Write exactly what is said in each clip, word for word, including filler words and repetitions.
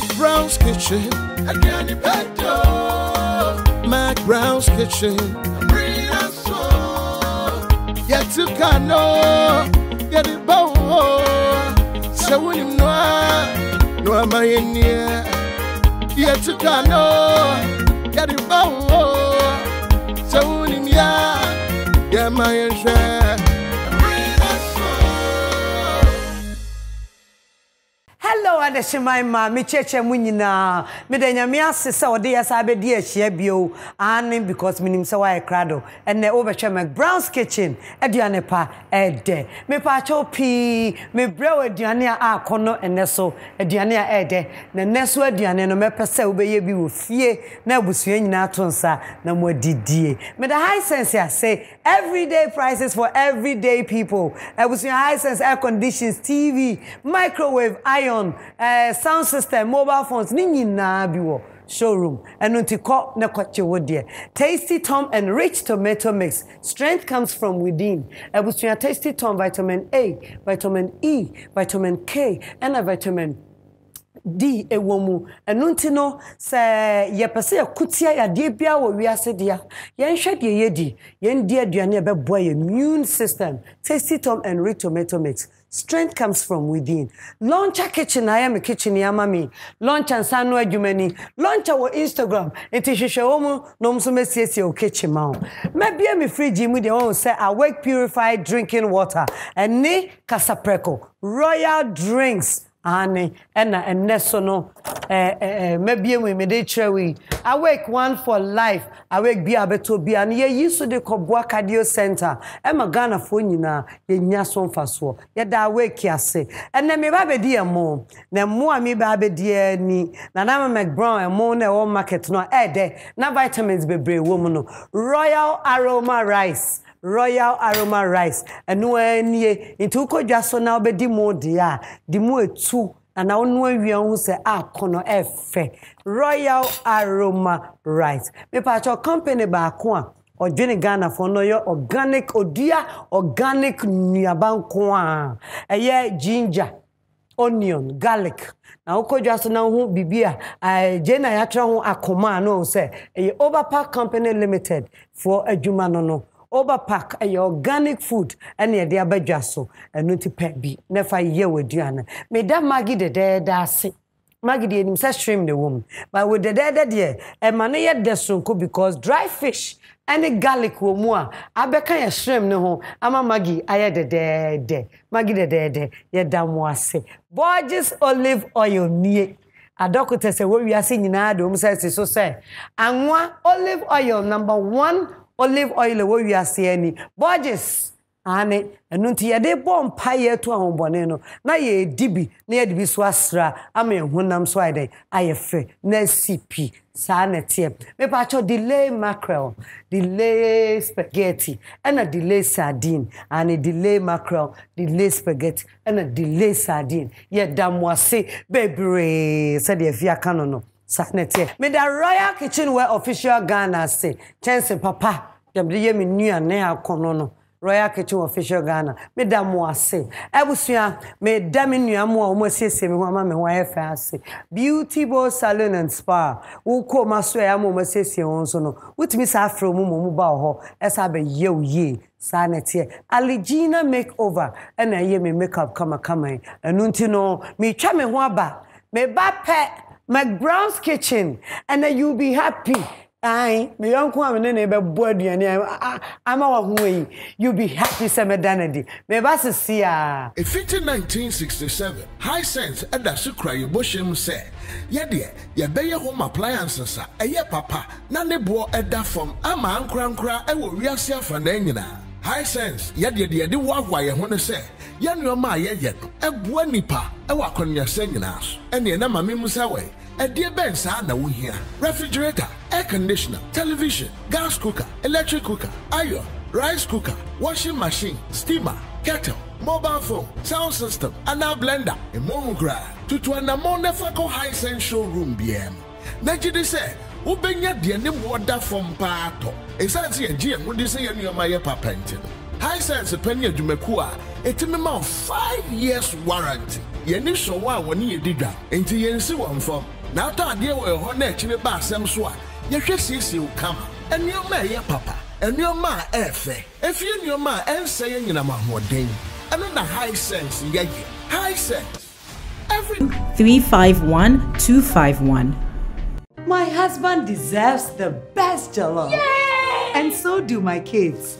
McBrown's Kitchen. Again, you better. McBrown's Kitchen. Bring us home. Yet to Ghana, get it bow. So when you know, no am I in here. Yet to Ghana, get it bow. So when you know, get my answer. Hello, Adeshima, Mammy Church and Winina. Medina Mias, so dear Sabe, dear Shebio, and because Minim Sawai Crado, and the Overture McBrown's Kitchen, Edianepa, Ede. Me Pacho P, me Brow Ediania Arcono, and Nesso, Ediania Ede, the Nesso Edian, no Mepasa obey you with ye, Nebusian Natonsa, no more D D. May the Hisense say everyday prices for everyday people. I was your Hisense air conditions, T V, microwave, iron. Uh, sound system, mobile phones, nini na biwo showroom. And unti ko na koche wodie. Tasty Tom and rich tomato mix. Strength comes from within. Ebusunya Tasty Tom vitamin A, vitamin E, vitamin K, and a vitamin D ewomu. And unti no se yepese yakutia ya debia wo wiasedia. Yenhwede yedi, yendia aduane ebe boy immune system. Tasty Tom and rich tomato mix. Strength comes from within. Launch a kitchen. I am a kitchen. Yamami. Launch and Sanwa Jumani. Launch our Instagram. It is Shomu, Nomsume Sesio kitchen mount. Maybe I'm a free gym with your own say Awake purified drinking water. And ne Casapreco. Royal drinks. Anne, Anna, and Nessono. Maybe we made we Awake one for life. Awake be a better be and ye used to the Kobwa Cardio Center. Emma Ghana Fonina, ye Nyason Faswo. Yet Awake, ya say. And then me baby dear mom. Then more me baby dear ni. Nanama McBrown and Mone or market no eh de. Na vitamins be brave woman. Royal Aroma Rice. Royal Aroma Rice. And no any into Kojaso now be di more dear. Di more two. And now no one say ah kono efe. Royal Aroma Rice. Me pacho company ba kwa or Jenny Ghana for no your organic odia organic nyaban kwa. Aye ginger, onion, garlic. Now Kojaso now who bibia I Jenna yatra who akoma no say a Over Park Company Limited for a jumano no. Over Park a organic food and your dear Bajaso and Nunti Pet B. Never year with Diana. May that Maggie the dead say Maggie did himself stream the woman. But with the dead dear, and money at the sun could because dry fish and a garlic were more. I became a stream no. I'm a Maggie. I had the dead Maggie the dead, yet damn was say Borges olive oil near. A doctor said, what we are seeing in our room says, so say, and one olive oil number one. Olive oil, what we are seeing. Borges, Anne, and until you did bomb pie to a home boneno. Now ye dibby, near the biswasra, I mean, when I'm swide, I a free, Nessie, Sanity, me pacho delay mackerel, delay spaghetti, and a delay sardine, and a delay mackerel, delay spaghetti, and a delay sardine. Yet damn was say, baby, said the Via Canono. Saknete. Me da Royal Kitchen where official Ghana say. Chance papa. Dem de ye me nua na akono no. Royal Kitchen official Ghana. Me da mo ase. Ebusua me da me nua mo omo sese me ho ama me ho afa ase. Beautiful salon and spa. Wo ko maso ya mo sese won so no. Wutimi sa afro mo mo ba ho. Esa be ye o ye. Sanity. Aligina makeover. And I ye me makeup kama kama. Enunti no me twa me ho aba. Me ba pe McBrown's Kitchen, and then you'll be happy. I, my uncle, I'm a board, and I'm our way. You'll be happy, Samadanadi. My boss is here. If it's in nineteen sixty-seven, Hisense, and that's a cry, Bosham said, Yea, dear, your bayer home appliances, a year papa, Nanny Boa, and that from Ama Ankra, and will real self and Nina. Hisense, yea, dear, dear, the walk why I want to say. Yan your ma ye yet, a buenipa, a walk on your singing house, and your mammy musaway, a dear bench na we here. Refrigerator, air conditioner, television, gas cooker, electric cooker, iron, rice cooker, washing machine, steamer, kettle, mobile phone, sound system, and a blender, a mongra, to to an amount of Hisense showroom B M. Najidi say, Ubenya dear name water from Pato. A sense here, Jim, would you say any of my papentin? Hisense a penny of Jumekua. It's a minimum five years warranty. Yeni sowa woni yediga. Enti yensi wamfo. Na atade wo ho na akime ba asem so a. Yehwe sisi ukama. Enyo ma ye papa. Enyo ma efe. Efi enyo ma ense ye nyina mahoden. Eno na Hisense yeye. Hisense. Every three five one two five one. My husband deserves the best jello. Yay! And so do my kids.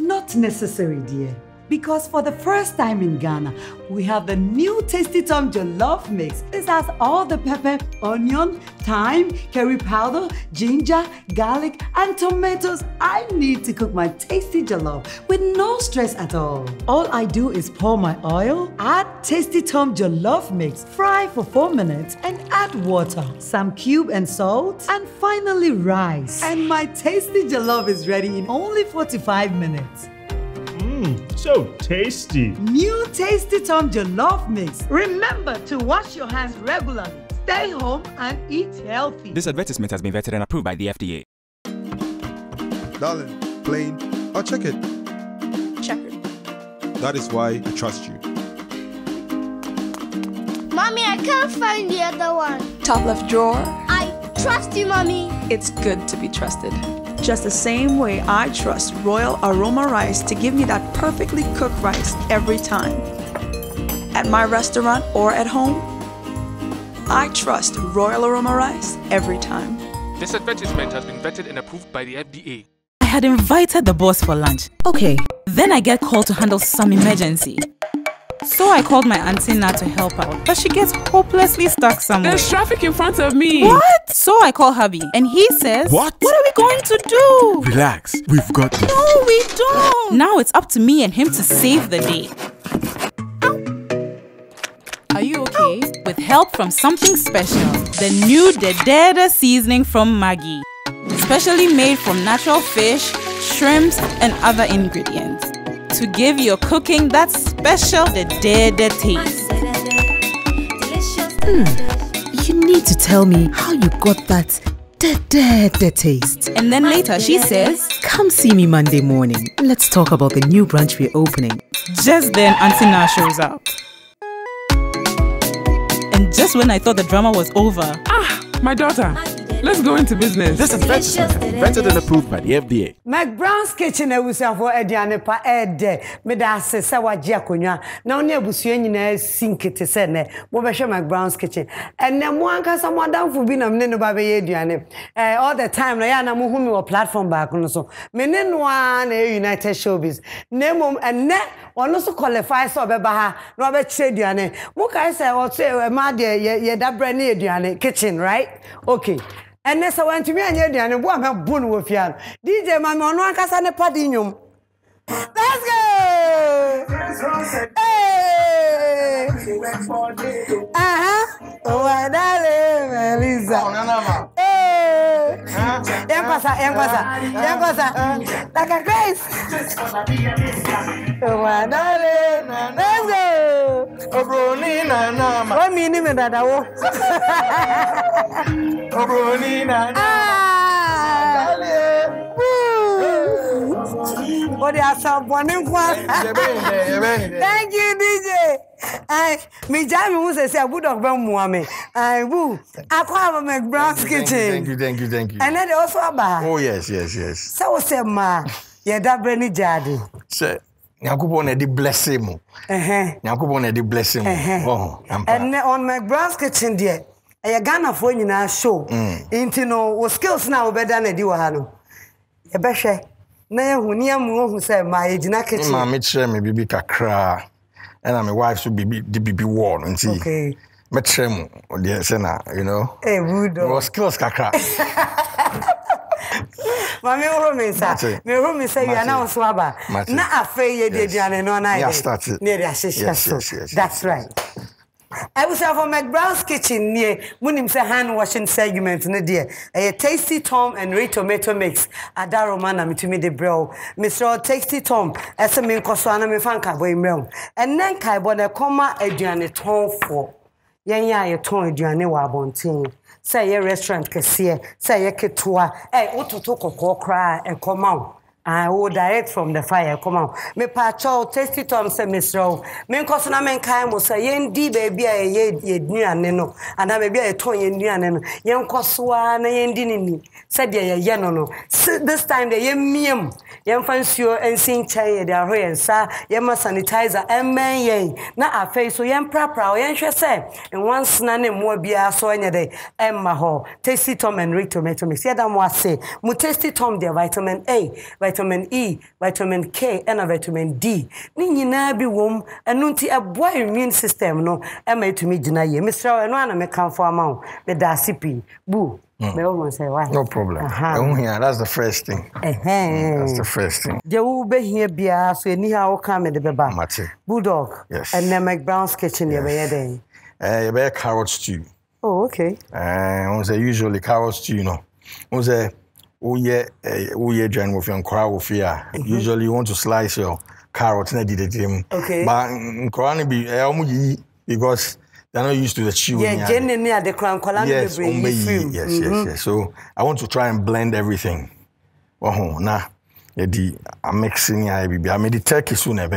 Not necessary, dear. Because for the first time in Ghana, we have the new Tasty Tom Jollof mix. This has all the pepper, onion, thyme, curry powder, ginger, garlic, and tomatoes I need to cook my tasty jollof with no stress at all. All I do is pour my oil, add Tasty Tom Jollof mix, fry for four minutes, and add water, some cube and salt, and finally rice. And my tasty jollof is ready in only forty-five minutes. Mm, so tasty. New Tasty Tom Jollof mix. Remember to wash your hands regularly. Stay home and eat healthy. This advertisement has been vetted and approved by the F D A. Darling, plain or checkered? Checkered. That is why I trust you. Mommy, I can't find the other one. Top left drawer. I trust you, Mommy. It's good to be trusted. Just the same way I trust Royal Aroma Rice to give me that perfectly cooked rice every time. At my restaurant or at home, I trust Royal Aroma Rice every time. This advertisement has been vetted and approved by the F D A. I had invited the boss for lunch. Okay, then I get called to handle some emergency. So I called my auntie Na to help out, but she gets hopelessly stuck somewhere. There's traffic in front of me. What? So I call hubby, and he says, What? What are we going to do? Relax, we've got this. No, we don't. Now it's up to me and him to save the day. Ow. Are you okay? Ow. With help from something special, the new Dedede seasoning from Maggie, specially made from natural fish, shrimps, and other ingredients, to give your cooking that special Dedede taste. Mm, you need to tell me how you got that Dedede taste. And then later she says, Come see me Monday morning. Let's talk about the new branch we're opening. Just then Auntie Na shows up. And just when I thought the drama was over. Ah, my daughter. Let's go into business. This is vetted and approved by the F D A. McBrown's Kitchen, I will say for Ediane Pa Ed, Medase Sawajakunya, now near Busuan sink it to send it, Mobasha McBrown's Kitchen. And then one can someone down for being a Nino Baby Ediane. All the time, Rihanna Muhumi or platform back on so. Menin one a United Showbiz. Nemo and net or also qualifies or Bebaha, Robert Chediane. Mukai said, or say, Madia, ye that brand new Ediane kitchen, right? Okay. And that's why I'm to me and you, and I'm born with you. D J, my man, one can a padinum. Let's go! Hey! Uh huh. Oh, I love Elisa. Hey! Empasa, empasa, empasa. Like a grace. Oh, I love. Let's go! What meaning is that? What are some one in one? Thank you, D J. I me jamming was a Bulldog Muame. I woo. I call McBrown's Kitchen. Thank you, thank you, thank you. And then also a bar. Oh, yes, yes, yes. So, say, ma, yeah, that Brenny Jardy. Sir. Nyankopon e di bless him. Eh eh. Nyankopon e di bless him. Oh, ampa. And on McBrown's Kitchen there, e Ghana for nyina show. Inti no wo skills na wo beda na di wo ha no. E be hwe na ye huni amu ohu say ma e gina kitchen. Ma me kire me bibi kakra. And my wife should be the bibi wall nti. Okay. Me kire mu o de say na, you know. Eh, wood. Wo skills kakra. Mami room say, me room say you are now so aba. Na afey ye de dia no na. Yeah, start it. That's right. I was out for McBrown's Kitchen near Munim say hand washing segment no dear. A Tasty Tom and red tomato mix. Adaro man am to me the bro. Mister Tasty Tom as a men koso ana me fan ka boy mrem. And nan kai bo na koma aduane ton for. Yen ya ye ton aduane wa bontin. Say a restaurant kesiye, say a ketua, eh, ototo koko kra, and come out. I will direct from the fire. Come on. Me pacho Tasty Tom say Mister Me nkoso na men kan mo say yen di baby a ye yeduane no. Ana baby a ton yeduane no. Yen nkoso a na yen di ni. Said ye ye no no. This time the yen miem. Yen fan suo ensin chai de ahwe ensa. Yen ma sanitizer emen yen. Na afa so yen prapra o yen hwe say. In one sna ne mo bia so yen de emma ho. Tasty Tom and Rick tomato mix. Ye da mo ase. Mu Tasty Tom de vitamin A. Vitamin E, vitamin K, and a vitamin D. Ni na bi wom enunti eboa immune system no e ma etumi gina ye. Mister eno ana me kan fo amawo be da sipi. Bu. Me won say why? No problem. Ehun that's the first thing. Ehn. That's the first thing. Je wo be hia bia so eni ha wo kan me de beba. Bulldog. Yes. And then McBrown's Kitchen ye be ye den. Eh ye be carrot stew. Oh, okay. Eh won say usually carrot stew no. Won say usually you want to slice your carrot and did it. Okay. But because they're not used to the chew. Yeah, generally the crown colony. Yes, yes, yes. So I want to try and blend everything. Oh, nah. I'm mixing. I made the turkey soon. You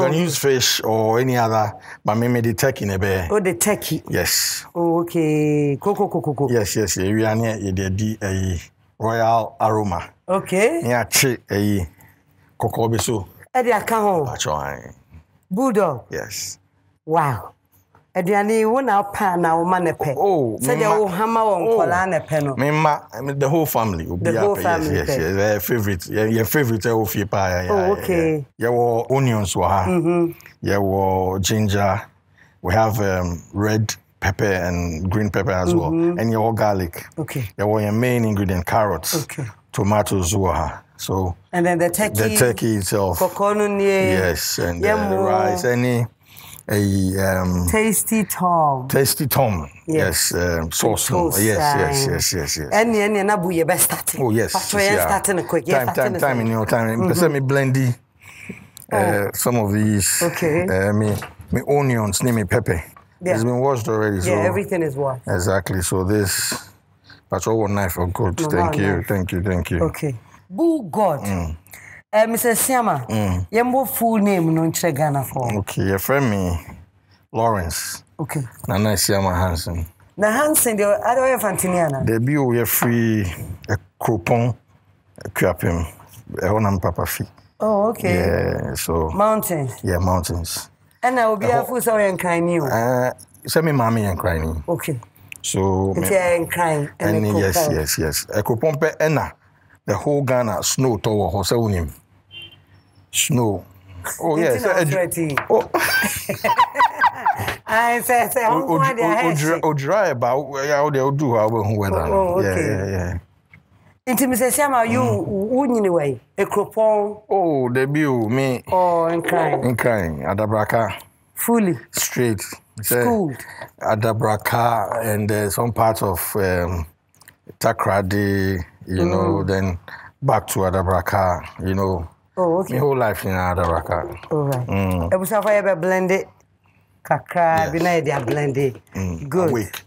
can use fish or any other, but I made the turkey in a bear. Oh, the turkey. Yes. Oh, okay. Coco, coco, coco. Yes, yes. We are near Royal Aroma. Okay. Yeah, che eh cocoa beso. E dey aka ho. Acho. Bulldog. Yes. Wow. E dey ani wo na pa na wo ma na pe. Oh. Say dey wo hama wo nkola na pe no. Me ma the whole family will be happy. Yes, yes, yes. Their favorite. Your favorite of your pa. Oh, okay. Yeah, wo onions wo ha. Mhm. Yeah, wo ginger. We have um, red pepper and green pepper as well, mm-hmm. and your garlic. Okay. Your your main ingredient carrots, okay. tomatoes, so and then the turkey. The turkey itself. Yes, and yeah, the rice. Any a um, Tasty Tom. Tasty Tom. Yes, yes. Um, sauce. Yes, yes, yes, yes, yes. Any any na bu ye best starting. Oh yes. But we are starting quick. Time, time, time in your time. Because me blendy uh, some of these. Okay. Uh, me me onions, me me pepper. Yeah. It's been washed already. Yeah, so everything is washed. Exactly. So this, that's all one knife. Oh, good. No, thank you. Knife. Thank you. Thank you. Okay. Boo God. Mm. Uh, Mister Siama, mm. your full name no nche Ghana for. Okay. Your friend me, Lawrence. Okay. Nana Siama Hansen. Na Hansen, the other way Fantiniana. The bio we free a coupon, a cuapim, a honam papa fee. Oh, okay. Yeah. So. Mountains. Yeah, mountains. And I will be a fool so I crying you. Uh send me mommy and crying. Okay. So and crying. And yes, yes, yes. A kupompe enna. The whole Ghana snow tower ho se unim. Snow. Oh yes. Oh I say say how much they are dry about how they do how weather. Oh okay. Yeah, yeah, yeah. Inti Mister Siama, you wouldn't anyway. A cropon. Oh, debut, me. Oh, and crying. And crying. Adabraka. Fully. Straight. Schooled. Adabraka and uh, some parts of um, Takrade, you mm. know, then back to Adabraka, you know. Oh, okay. My whole life in Adabraka. All right. Mm. I was ever blended. Kakra, Binay, they are blended. Good. Awake.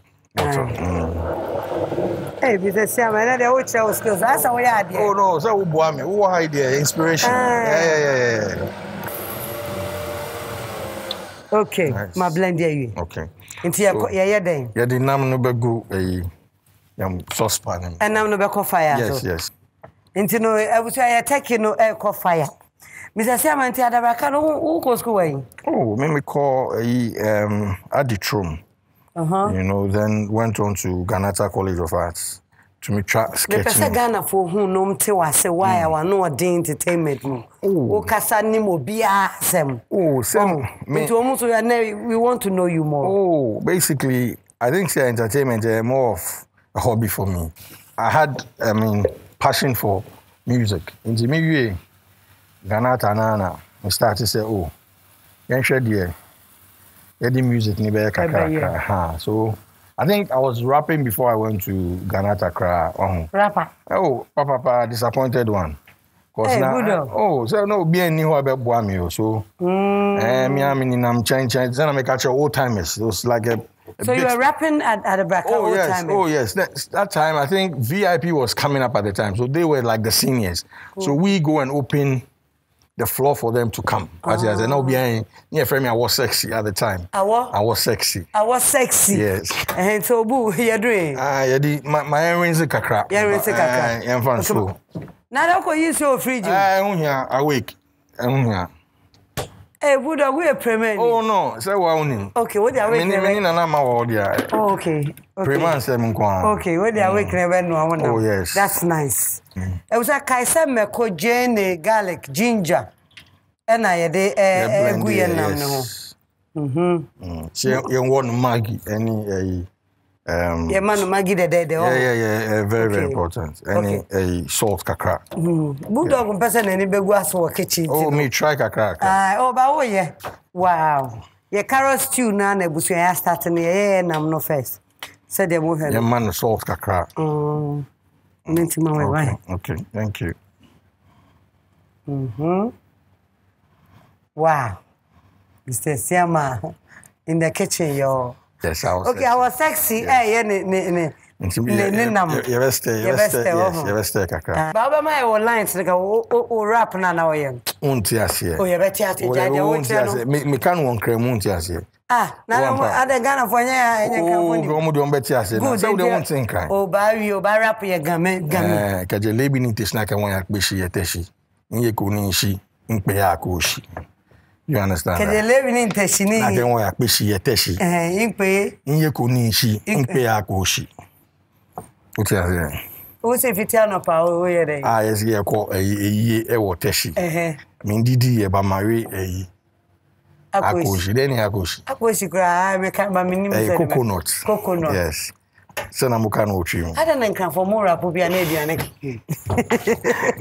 Hey, Mister Siama, I know the old skills. That's how we are there. Oh no, so who are me? Who are there? Inspiration. Yeah, okay, my blend here. Okay. Into your yeah, yeah, then. Yeah, the name no be go. Eh, I'm suspending. And name no be go fire. Yes, yes. Into no, I was I take you no air go fire. Mister Siama, into Adabraka, who who goes go away? Oh, me me call eh um Aditrum. Uh-huh. You know, then went on to Ghanata College of Arts to me try sketching. The person Ghana for who no mte wa se why I no dey entertainment no. Oh, kasa ni mo bia sem. Oh, sem. But almost we want to know you more. Oh, basically, I think say entertainment is uh, more of a hobby for me. I had, I mean, passion for music. In the way Ghanata nana, I started say oh, yen hwe dey. Yeah, the music ni be kakra. Ha. So I think I was rapping before I went to Ghanata Kra. Oh. Rapper. Oh, papa, papa, disappointed one. Cause hey, na, uh, oh, so no be any who about boami. So, eh, me am in am change change. Then I make catch your old timers. Those like a So you were rapping at, at Abraka oh, all the yes, time? Oh, yes. That, that time, I think V I P was coming up at the time. So they were like the seniors. Cool. So we go and open the floor for them to come. Oh. As I said, no, behind near frame, I was sexy at the time. I was? I was sexy. I was sexy. Yes. And so, boo, you're doing? Ah, yeah, the, my, my earrings are crap. Your earrings are crap. I'm fine, so. Now, that's what you show free, Jim. I'm here, awake. I'm here. Hey, Buddha, we are premier. Oh, no, so we're only. Okay, what are we doing? Oh, okay. Premier, seven. Okay, what are we doing? Oh, yes. That's nice. It was a Kaiser Meko, Jane, garlic, ginger. And I had a Guyana. Mm-hmm. She won Maggie, any. Um, yeah, man, Maggie, the day, the yeah, yeah, yeah, very, okay. very important. Any okay. a salt kakra. Bulldog, one person, any big was for kitchen. Oh, me try kakra. Ah, oh, but oh, yeah. Wow. Yeah, carrot stew, none, but we are starting the air, and I'm no first. Said the woman. Yeah, man, salt kakra. Oh, meant to my wife. Okay, thank you. Mm hmm. Wow. Mister Siama, in the kitchen, yo. Yes, I was. Okay, sexy. I was sexy. Hey, yeah, ne, ne, ne, ne, ne, nam. You best stay, you best stay, yes, you best stay, kaka. Baba, my online, so like, oh, oh, rap na na oyen. Untiasi. Oh, you bet yasi. Untiasi. Me, me can one cream untiasi. Ah, na mo, ada Ghana fanya. Oh, gomu do unbetiasi. Good, so they won't think. Oh, bari, oh, bari rap ye gamen, gamen. Eh, kaje lebi ni tesna kamu yakbeshi yeteshi. Niye kuni ishi, npeya akushi. You understand? Because they live in Teshini. I don't want to pay she. Teshi. Eh, you pay. You can she. You pay a koshi. What's that? What's if you tell no power? Ah, yes, yeah, call a ye a teshi. Eh. Mindidi a bamari a koshi. Then a koshi. A koshi cry. I can't remember. A coconut. Coconut. Yes. So now we can watch you. I don't think for more. I put be an Indian.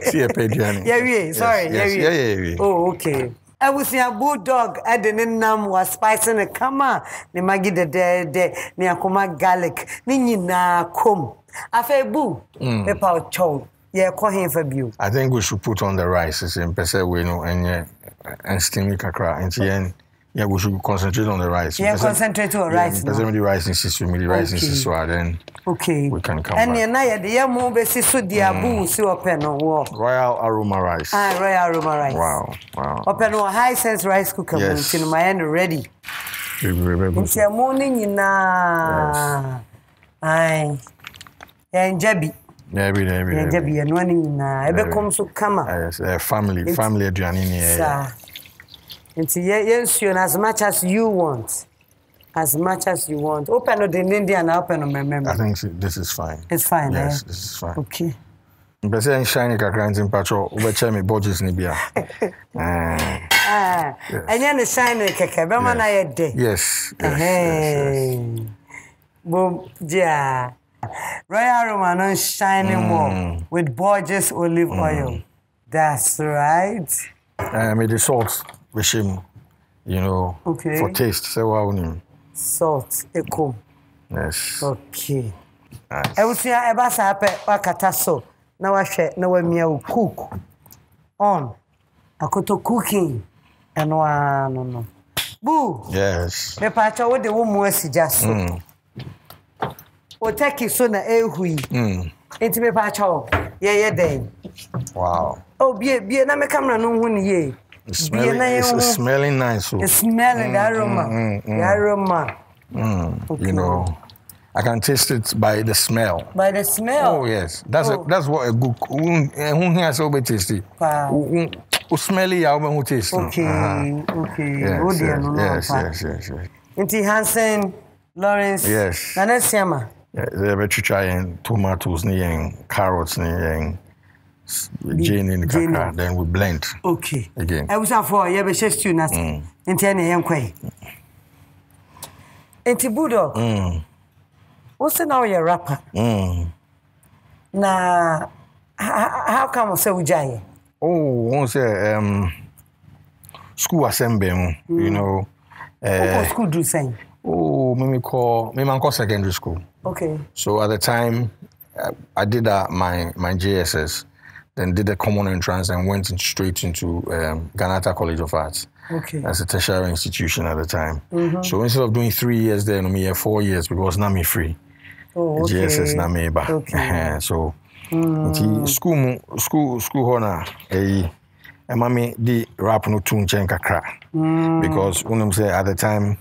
See a Indian. Yeah, yeah. Sorry. Yeah, yeah. Oh, okay. I was a Bulldog. I didn't know was spicing a kama. The Maggie the dead, the Akuma garlic, Ninina cum. I feel boo, a power chow. Yeah, call him for you. I think we should put on the rice, it's in Pesa, we know, and yeah, and steamy kakra. And then, yeah, we should concentrate on the rice. Yeah, concentrate on rice. Because only rice in Sisu, only rice in Sisu, then okay. We can come. And the night, the Yamu Besisu, the Abu, so open or walk. Royal Aroma Rice. Ah, Royal Aroma Rice. Wow. Wow. Open or Hisense rice cooker, yes. In my hand ready. You remember? It's a morning in a. Aye. And Jabby. Every day, every day. And Jabby, and one in a. Ever comes to come up. Yes, family, family, Giannini. Sir. And yes, you as much as you want. As much as you want. Open up the India and open up my memory. I think this is fine. It's fine, yes, eh? This is fine. Okay. But saying shiny cacrans in patrol, overcharge me Borges Nibia. Ah, and then the shiny caca, but when I had day. Yes. Hey. Boom, yeah. Royal Romano shining warm with Borges olive oil. That's right. I made the salt with him, you know, okay. For taste. So, I want salt, echo. Yes. Okay. Nice. I will see a bass happen, Pacatasso. Now I share, now I'm here cook. On. I could cooking. And no, no, no. Boo! Yes. The patch of the woman was just so. Or take it sooner, eh, hui. Into the patch of. Yeah, yeah, then. Wow. Oh, be be an American, no one ye. It's smelling, it's, it's smelling nice. So. It's smelling, mm, the aroma. Mm, mm, mm. The aroma. Mm, okay. You know, I can taste it by the smell. By the smell? Oh, yes. That's oh. A, that's what a good cook. That's so tasty. Wow. Smelly, I will taste it. Okay, okay. Yes, yes, yes, yes, yes. Inti Hansen, Lawrence. Yes. Nanesiama. They're very trying tomatoes, carrots, and Jane in the caca, then we blend. Okay. Again. I was out for you, but just you nothing. And ten a.m. quay. And Tibudo. What's now your rapper? Mm. Nah, how come so we jay? Oh, once um, school assembly, you know. What school do you say? Oh, me call me man call secondary school. Okay. So at the time, I did uh, my my J S S. Then did the common entrance and went in straight into um, Ghanata College of Arts. okay. as a tertiary institution at the time. Mm-hmm. So instead of doing three years there, no, me here four years because now me free. Oh, okay. G S S na me ba. Okay. So mm. school school school hona eh mama di rap no tune chen kakra because unum say at the time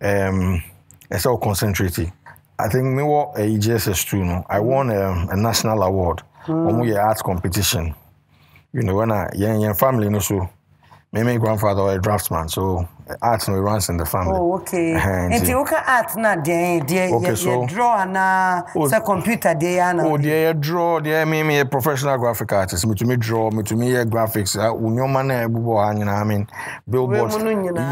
um it's all concentrated. I think me wo eh G S S too no. I won um, a national award on mm. art competition. You know, when I young young family you know, so my my grandfather was a draftsman, so art no runs in the family. Oh, okay. And, and the okay art na they they okay, so, draw na oh, so computer they na. Oh, they draw. They me me a professional graphic artist. Me to me draw. Me to me graphics. Unyoma na ebubo anyina. I mean, billboards.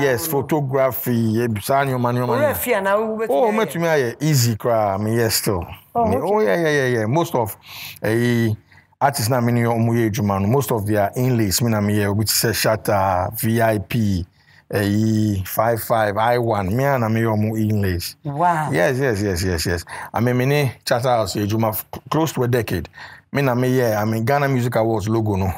Yes, photography. Ebusanyoma nyoma. Oh, me to me aye easy cra. Me yes still. Oh, yeah yeah yeah yeah. Most of eh. artists na mini omuye jumanu. Most of their inlays mina miye which says Shatta, V I P, eh, five five, I one. Me na miye omu inlays. Wow. Yes yes yes yes yes. I mean mini Shatta house juma close to a decade. Me na miye. I mean Ghana Music Awards logo no.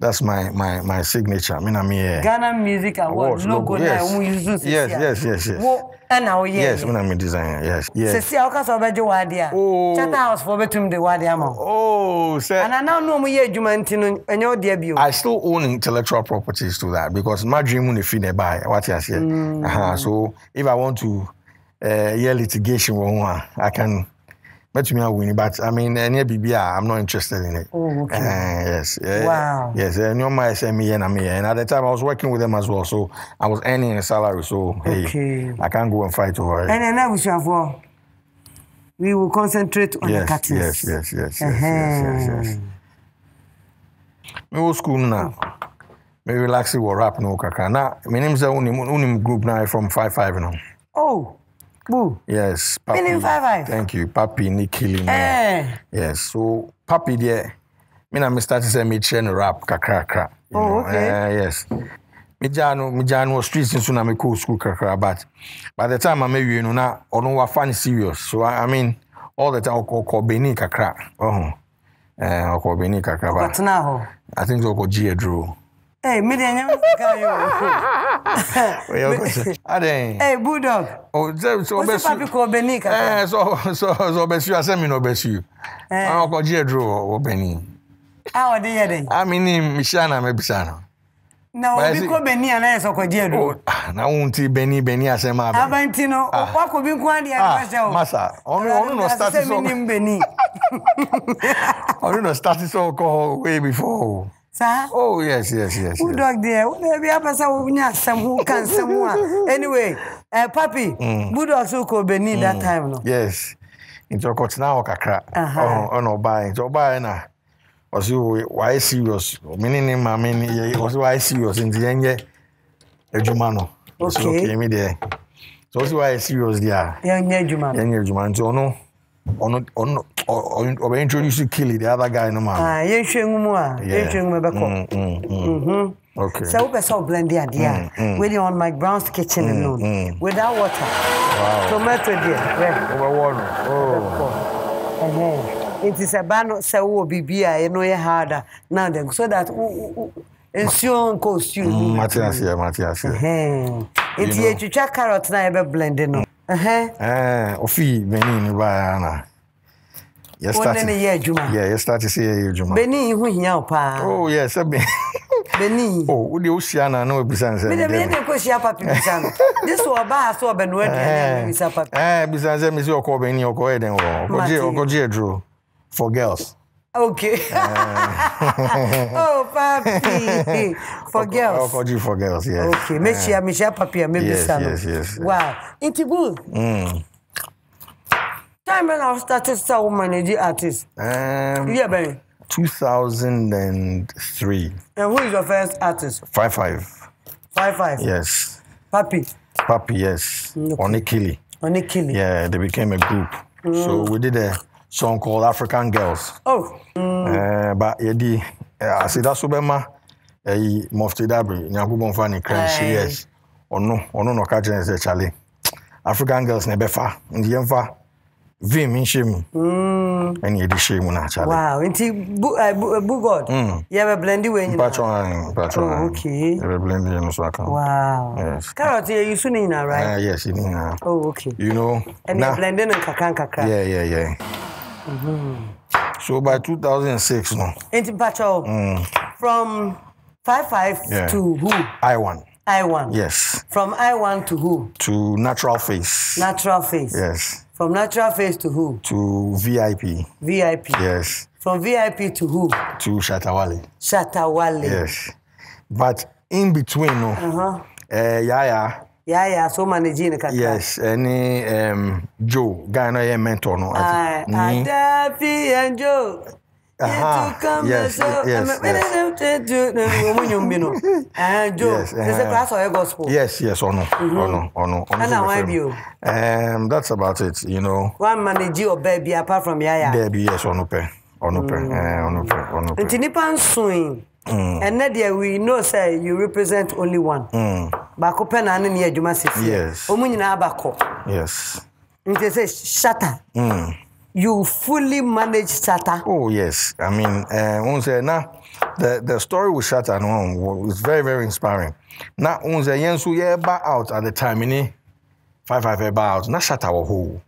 That's my my my signature. Me na miye. Ghana Music Awards logo na omu use. Yes yes yes yes. Wo ena oye. Yes me na mi designer. Yes yes. Sisi auka sobe jo wadia. Oh. Shatta house sobe tum de wadia ma. Oh. And I now know my Jumantin and your debut. I still own intellectual properties to that because my dream won't fit nearby. What I said. Mm. Uh-huh. So if I want to uh, hear litigation, I can. But me, I win. But I mean, any B B R, I'm not interested in it. Oh, okay. Uh, yes. Wow. Yes. And your my S M E and I'm here. And at the time, I was working with them as well, so I was earning a salary. So hey, okay. I can't go and fight over it. And then I wish I was. We will concentrate on yes, the cuttings. Yes, yes, yes, yes, uh-huh. yes, yes, yes. Me go school now. Me relax. We rap no kaka. Now, my name is only only group now from five five now. Oh, boo. Yes, Papi. Meaning five five. Thank you, Papi Nikili. Eh. Yes, so Papi there. Me na me start to say me train rap kaka kaka. Oh, know. Okay. Uh, yes. Me jano me jano streets in soon me go school kakra, but by the time I met you, you know na ono wa fan serious. So I, I mean all the time ko ko beni kakra. Oh. Eh ko beni kakra. But now I think so ko G Drew. Hey, me dey nyam ka yo. Aden. Hey, Bulldog. Oh, so so besu. Ko beni kakra. Eh so so so besu asemi no besu. Ah ko G Drew o beni. Ah o dey here dey. I mean mishana me bisana. Now we go Benny and I so go there do. Now unti Benny Benny asema. Abantino, what could be kwandi aso. Masa, onu onu no start so. Onu no start so go way before. Sir? Oh yes yes yes. Who dog there? Who dey be apasa wo nya sam who can someone. Anyway, eh Papi, Budo also go Benny that time no. Yes. Into court now kakra. Oh no buy, so buy na. Was you why serious? Meaning, I mean, was why serious in the end? A Jumano. Okay, me there. So, why serious there? Young Juman, young Juman, so no, or or or introduce you kill the other guy no man. Ah, you should know, you should know. Okay. So, we saw blend the idea. We're on McBrown's Kitchen alone mm, mm. without water. Wow. Tomato there. Yeah. Over water. Oh. It is a banner, so B B I, no harder now, then, so that it's your costume. Matthias, yeah, Matthias. It's here to check carrots, never blending. Eh, Ophi, Benin, Bayana. Yes, that's a year, Juma. Yeah, yes, that's a year, Juma. Benin, who now, pa? Oh, yes, a Benin. Benin. Oh, would you see? I know besides the Benin, because you have a piano. This was a bath or Benwell, eh, besides them is your Corbin, your Coeden, or Gogier Drew. For girls. Okay. Uh, oh, Papi. For okay, girls. Okay, for girls, yes. Okay. Make sure I'm sure Papi and maybe yes, some. Yes, yes, yes. Wow. It's good. Mm. Time when I started to manage the artist. Um, yeah, baby. two thousand three. And who is your first artist? Five Five. Five Five? Yes. Papi? Papi, yes. Okay. Onikili. Onikili. Yeah, they became a group. Mm. So we did a song called African Girls. Oh. Mm. Uh, but Eddie, I said that's Obama. He mufti dabri. Nyaku bonfani crime. Yes. Ono ono no kaje nse chale. African girls nebefa. Ndiye mfa. Vim in shame. And you did shame on each other. Wow, into Bugod. Mm. You have a blended way in Patron, Patron. Okay. You have a blended in Osaka. Wow. Yes. Carrot, you soon in, right? Uh, yes, in. Uh, oh, okay. You know. And nah. You're blending in Kakankaka. Yeah, yeah, yeah. Mm-hmm. So by two thousand six, no. Into Patron. Mm. From five five yeah. to who? I one. I one. Yes. From I one to who? To Natural Face. Natural Face. Yes. From Natural Face to who? To V I P. V I P. Yes. From V I P to who? To Shatta Wale. Shatta Wale. Yes. But in between, no. Uh-huh. Uh, Yaya. Yaya, so managing the cat. Yes. Any um, Joe, Ghana mentor, no. I, I, Daffy and Joe. Aha. Yes, yes, yes. Yes, yes, or no, or no, or no. And I have you. Um, that's about it, you know. One manage your baby apart from Yaya. Baby, yes, or no pay, or no pay, or no pay, or no pay. Tinipan swing. And Nadia, we know, say you represent only one. Bakopen and near Jumasif. Yes. Omunina Bako. Yes. It says Shatta. You fully manage Shatta? Oh, yes. I mean, uh, now, the, the story with Shatta was very, very inspiring. Now, Unze Yensu Yeba out at the time, five five Eba out, not Shatta or who.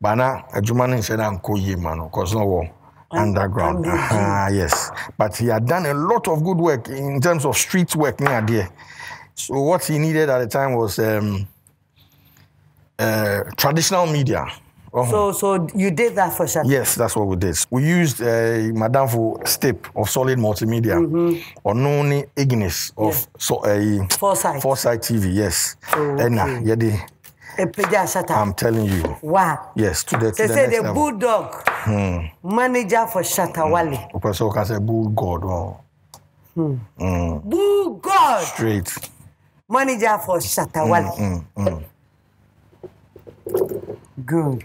But now, a Juman said, I'm Koyi, man, because no underground. Ah, yes. But he had done a lot of good work in terms of street work near there. So, what he needed at the time was um, uh, traditional media. Uh-huh. So, so you did that for Shatta? Yes, that's what we did. We used uh, Madame for Step of Solid Multimedia, mm-hmm. or Noni Ignis of yes. so, uh, Foresight. Foresight T V, yes. Okay. Enna, Yedi. I'm telling you. Wow. Yes, to the They say the, the Bulldog, hmm. manager for Shatta Wale. Hmm. So can say Bulldog. Oh. Hmm. Mm. Bulldog! Straight. Manager for Shatta Wale. Mm, mm, mm. Good.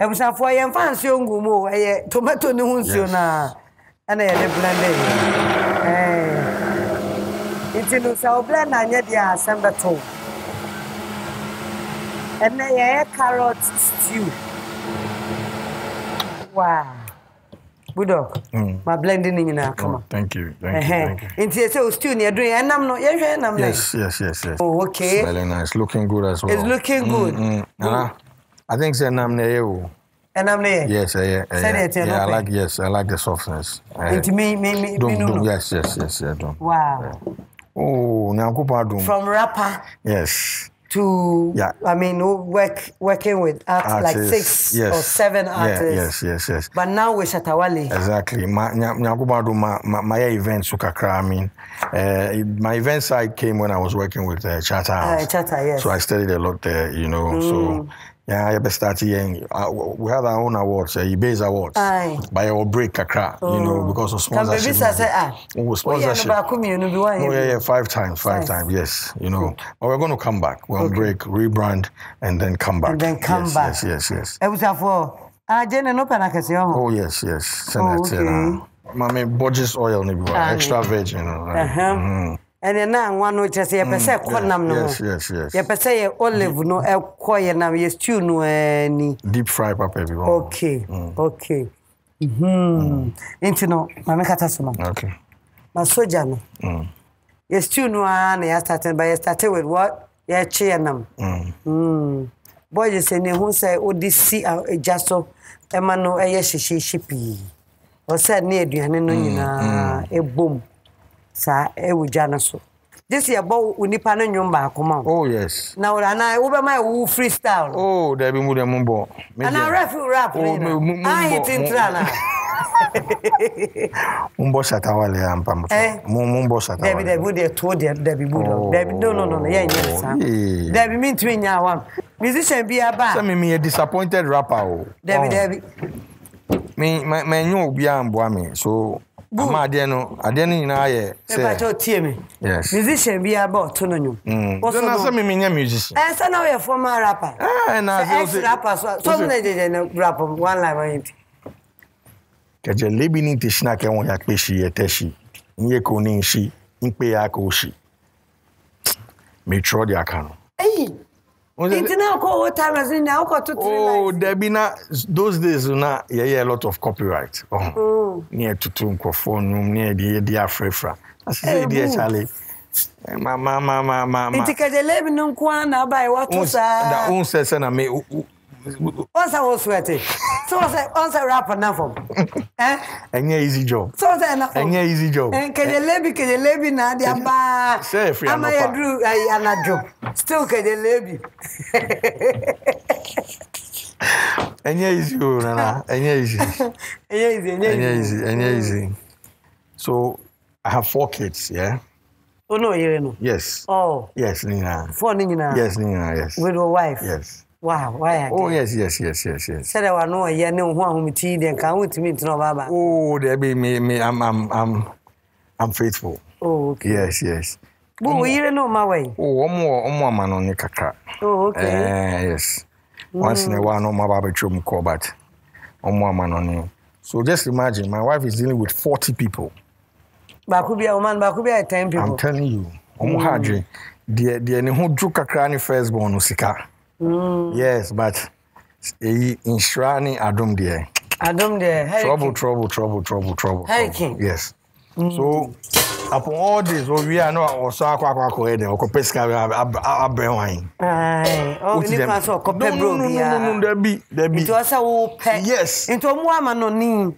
I was a foyer fancy on Gumo, a tomato nunciona, and I had a blending. It's in the South Bland, and yet, yeah, Sambato. And I had carrot stew. Wow. Bulldog, mm. my blending in now. Come on. Thank you. Thank you. Thank you. Into your stew, you're doing, and I'm not, yes, yes, yes, yes, yes. Oh, okay. It's very nice. Looking good as well. It's looking good. Mm, mm. Uh-huh. I think it's an amneo. An amneo? Yes, yeah, yeah. Yeah, I like, yes, I like the softness. It me, me, me, don't, me, don't. Yes, yes, yes, yeah, don't. Wow. Yeah. Oh, now go pardon. From rapper? Yes. To, yeah. I mean, work, working with art, artists, like six yes. or seven artists. Yeah, yes, yes, yes. But now with Shatta Wale. Exactly. My, my, my events, I mean, uh, my event side came when I was working with uh, Shatta House. Uh, Shatta, yes. So I studied a lot there, you know, mm. so... Yeah, I started here. Uh, we had our own awards, uh, Ebase Awards. Aye. By our break, kakra, oh. you know, because of sponsorship. Can say, ah, oh, sponsorship. Oh, yeah, yeah, five times, five nice. times, yes, you know. But well, we're going to come back. We're on okay. break, rebrand, and then come back. And then come yes, back. Yes, yes, yes. It was a four. Ah, Jenna, no panacea. Oh, yes, yes. Send oh, okay. that uh, Mammy, Borges oil, Nibiwa, extra virgin. You know, like, uh huh. Mm. And then now one which is a percent quantum. Yes, yes, yes. Your percent olive no el coy and now yes, two no any deep fry pap everyone. Okay, okay. Hm. Into no, my mechatasma. Okay. My soldier. Hm. Yes, two no one, yes, starting by starting with what? Yeah, cheanum. Hm. Boy, you say, who say, oh, this sea just so a man no a yes, she shippy. Or said near the Hanina, a boom. Sa ewujanaso. This year, boy, unipa no nyumba akoma. Oh yes. Na urana uba mai u freestyle. Oh, there be muda mumbo. And I rap, rap. Oh, I hit intrana. Mumbo Shatta Wale ampam. Eh, mumbo Shatta Wale. There be muda two, there be muda. There be no, no, no, no. Yeah, yeah. There be mean three nyawa. Musician be a bad. Some me a disappointed rapper. There be, there be. Me, me, me nyu ubi amboa me so. Ama adeno adeno ina aye say e pacho tie me yes musician bi aba to no nyu so na so me me musician eh so na we former rapper eh na so rapper so na je na rap one line one hit keje lebini ti shina ke won ya pe shi eteshi nye ko ni shi npe ya ko shi me tro dia kan eh Oh, there be not those days. Not yeah, yeah, a lot of copyright. Oh, near to Tunko phone, near the dear Frefra. I say, dear Charlie, my mama, my mama. It's because eleven no quana by what was that? Own says, and I may once I was sweaty. So I said, once I wrap enough of eh? And yeah, easy job. So I said, and yeah, easy job. And can you levy, can you levy now? They are bad. Say, free. I'm a drew, I'm a job. Still, can you levy? And yeah, easy, Nana. And yeah, easy. And yeah, easy. And yeah, easy. And yeah, easy. So I have four kids, yeah? Oh, no, you know. Yes. Oh. Yes, Nina. Four Nina. Yes, Nina, yes. With your wife? Yes. Wow, why? Oh, yes, yes, yes, yes, yes. Said I was no, yeah, no one who tea, then come with me to Novaba. Oh, there be me, me, I'm, I'm, I'm, I'm faithful. Oh, okay. Yes, yes. But we didn't know my way. Oh, one more, one more man on the car. Oh, okay. Eh, yes. Mm. Once in a while, no my baby chum call, but one more man on you. So just imagine, my wife is dealing with forty people. But could be a woman, but could be a ten people. I'm telling you, I'm hardly. The the who drew Kakrani firstborn Usika. Mm. Yes, but in Shrani Adum there. Adum there. Trouble, trouble, trouble, trouble, trouble. Hurricane. Yes. Mm. So upon all this, we are not also aquacoed or pesca abrewine. Aye. Oh, you can so copebro. There be there be. It was a whole pack. Yes. Into a woman on him.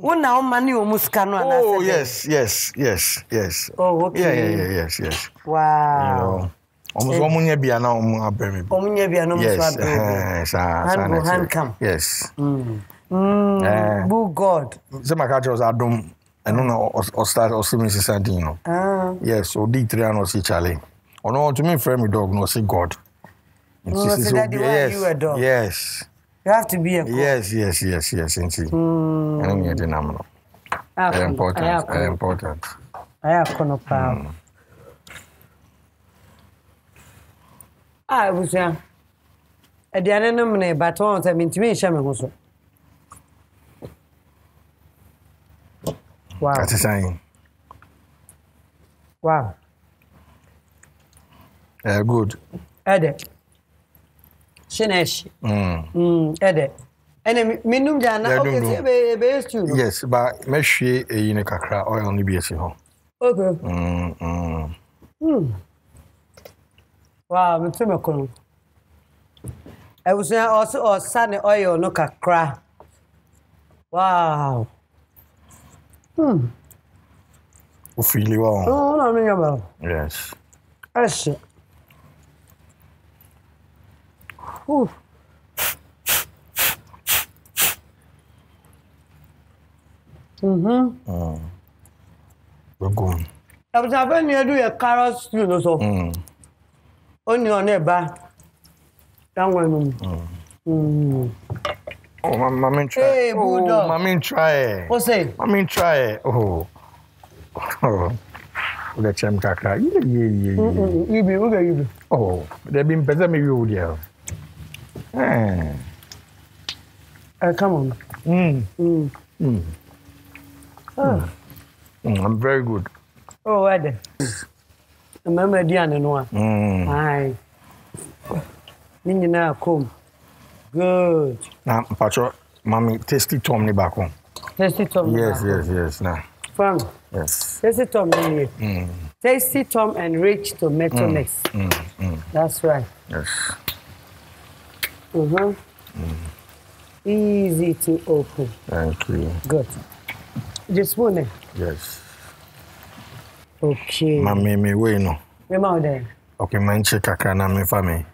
One now money almost canoe. Oh, yes, yes, yes, yes. Oh, okay. Yeah, yeah, yeah, yes, yes. Wow. You know. Almost one year be an arm, baby. One year be an arm, yes, hand come. Yes. Oh, God. Some of my catchers are dumb and no, or start or similar Santino. Yes, so D three and see Charlie. Or no, to me, friend, dog, no, see God. Yes. You have to be a God. Yes, yes, yes, yes, and see. I don't get the number. Very important, very important. I have no power. I was young. I didn't nominate, but once I mean to me, Shaman. Wow. That's a sign. Wow. Uh, good. Edit. Shinesh. Mm. Edit. And Minum Jana, okay, base too. Yes, but make sure you make a crack or only be a home. Okay. Mm mm. Mm. Wow, me too much. I was also or sunny oil no kakra. Wow. Hmm. You feel it well. No, no, me about. Yes. Yes. Ooh. Mhm. Oh. We're going. I was having you do your carrot stew, no so. Hmm. Only on a bar. Don't want to. Oh, my mamma, try. Hey, Bulldog. Oh, mamma, try. What's it? Mamma, try. Oh. Oh. Let's jump caca. Yeah, yeah, yeah. You be, you be, you be. Oh, they've been better than you, dear. Eh. Come on. Mm. Mm. Mm. Oh. Mm. I'm very good. Oh, I did. Remember Diana Noa. Aye. Ninja come. Good. Now, Patrick, Mommy, Tasty Tom, back home. Tasty Tom. Yes, yes, yes. Now. Fun. Yes. Tasty Tom, mm. Tasty Tom and rich tomato mix. Mm. Mm. Mm. That's right. Yes. Uh-huh. Mm. Easy to open. Thank you. Good. Just one. Yes. Okay. My meme way no. My mother. Okay, my chica can I me family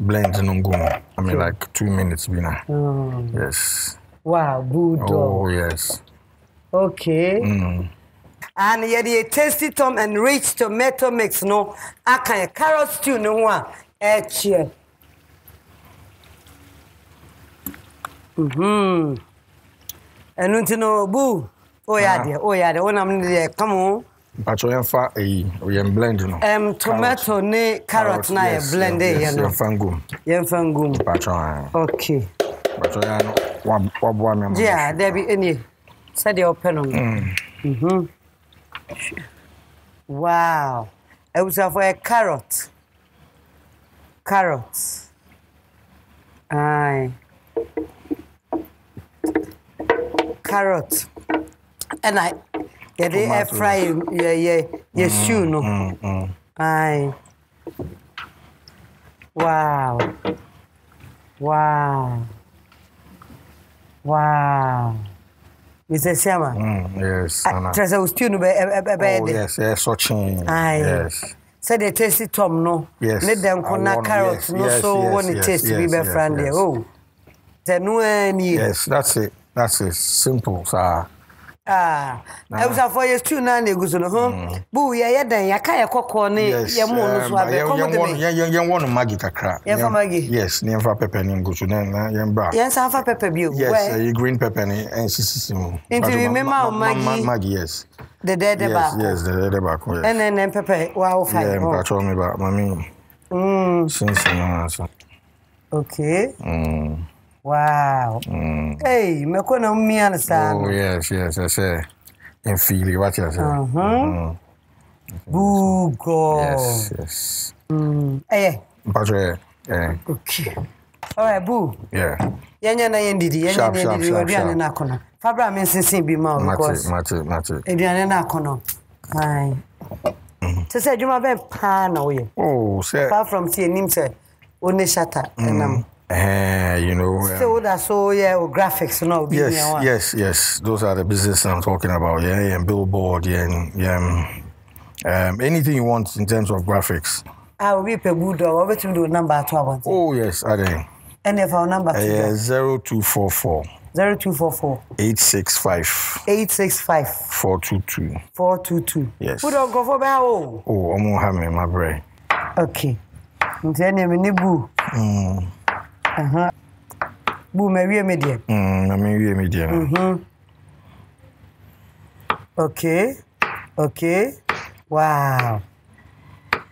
blend no go. I mean like two minutes winner. Oh. Yes. Wow, Bulldog. Oh yes. Okay. Mm. And here the tasty tom and rich tomato mix no. I can carrot stew no one. Etche. Mhm. And until no boo. Oh yeah, dear. Oh yeah, the one I'm there. Come on. But we have we blend no. Um, tomato ne carrot na yes, blend yes, yes, yes, no. Yes, yemfangum. Yemfangum. Okay. But we no one one me. Yeah, there be any. Said the open on. Mm. Mhm. Mm wow. I was have a carrot. Carrots. Aye. Carrot. And I, yeah, they air fry, yeah, yeah, yeah, mm, shoe, no. Mm, mm. Aye. Wow. Wow. Wow. Mister Siama. Mm, yes. Tresa ustiyo nube ebede. Yes, yes, searching. Aye. Yes. Say they tasty Tom, no. Yes. Let them connect carrots, no, so when it tastes to be my friend there. Oh. They know any. Yes, that's it. That's it. Simple, sir. Ah. I was a four years two nine years ago, huh? Boo, yeah, yeah, then ya can't cook ne your moon. Yeah, you want Maggie to crack. Yeah, Maggie. Yes, near for pepper and go to them. Yes, half a pepper view. Yes, green pepper and system. And you remember Maggie, yes. The dead back. Yes, the dead back. And then them pepper. Wow, fine. Yeah, but told me about mommy. Mm. Since okay. Mm. Wow. Mm. Hey, me kono mi understand. Oh yes, yes, yes, yes. And feel what you say. Uh-huh. Google. Yes, yes. Mm. Hey. Mpacho, eh. Okay. All right, boo. Yeah. Yanya na yendidi, yanya na yendidi, Adrian na kono. Fabra me sinsin bi ma because. Mate, mate, mate. Adrian na kono. Hi. So say you ma be pa na we. Oh, say. Apart from say nim say, one Shatta and am. Uh, you know, um, so that's so yeah, or graphics, you know. Yes, one. yes, yes. Those are the business I'm talking about. Yeah, yeah, billboard, yeah, and, yeah. Um, anything you want in terms of graphics. I will be a Bulldog. What you do? Number twelve. Oh yes, I do. And if our number. Yeah, zero two four four. Zero two four four. Eight six five. Eight six five. Four two two. Four two two. Yes. Who don't go for me? Oh, I'm gonna have me my brain. Okay. I'm telling you, me boo. Hmm. Uh-huh. Boo, my real media. Mm, I'm a real media. Mm-hmm. Okay. Okay. Wow.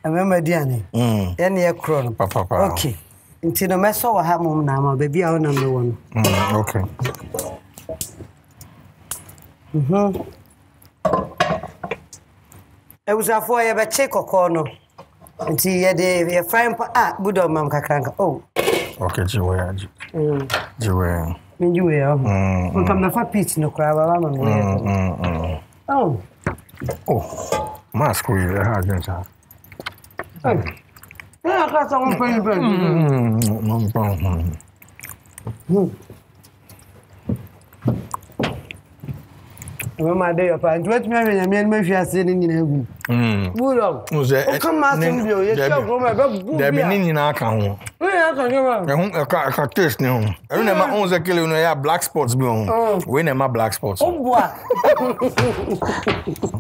I remember Diane. Mm. Then you're crawling. Papa, papa. Okay. Until I saw what happened now, my baby, I'm number one. Mm, okay. Mm-hmm. I was a four year check or corner. Until you're frying pan. Ah, Buddha, Mam Kakranka. Oh. Okay, Joel. Joel. Joel. We come for pizza, no crab. Oh. Oh. Mask with the hard drinks. Hey. Yeah, I got some pretty bread. My day of I dread Mary and men may share sitting in a room. Bulldog. Come, Martin, you're beginning in our town. I can't taste now. I remember my own killing a black spots blown. When am I black spots? Oh, boy.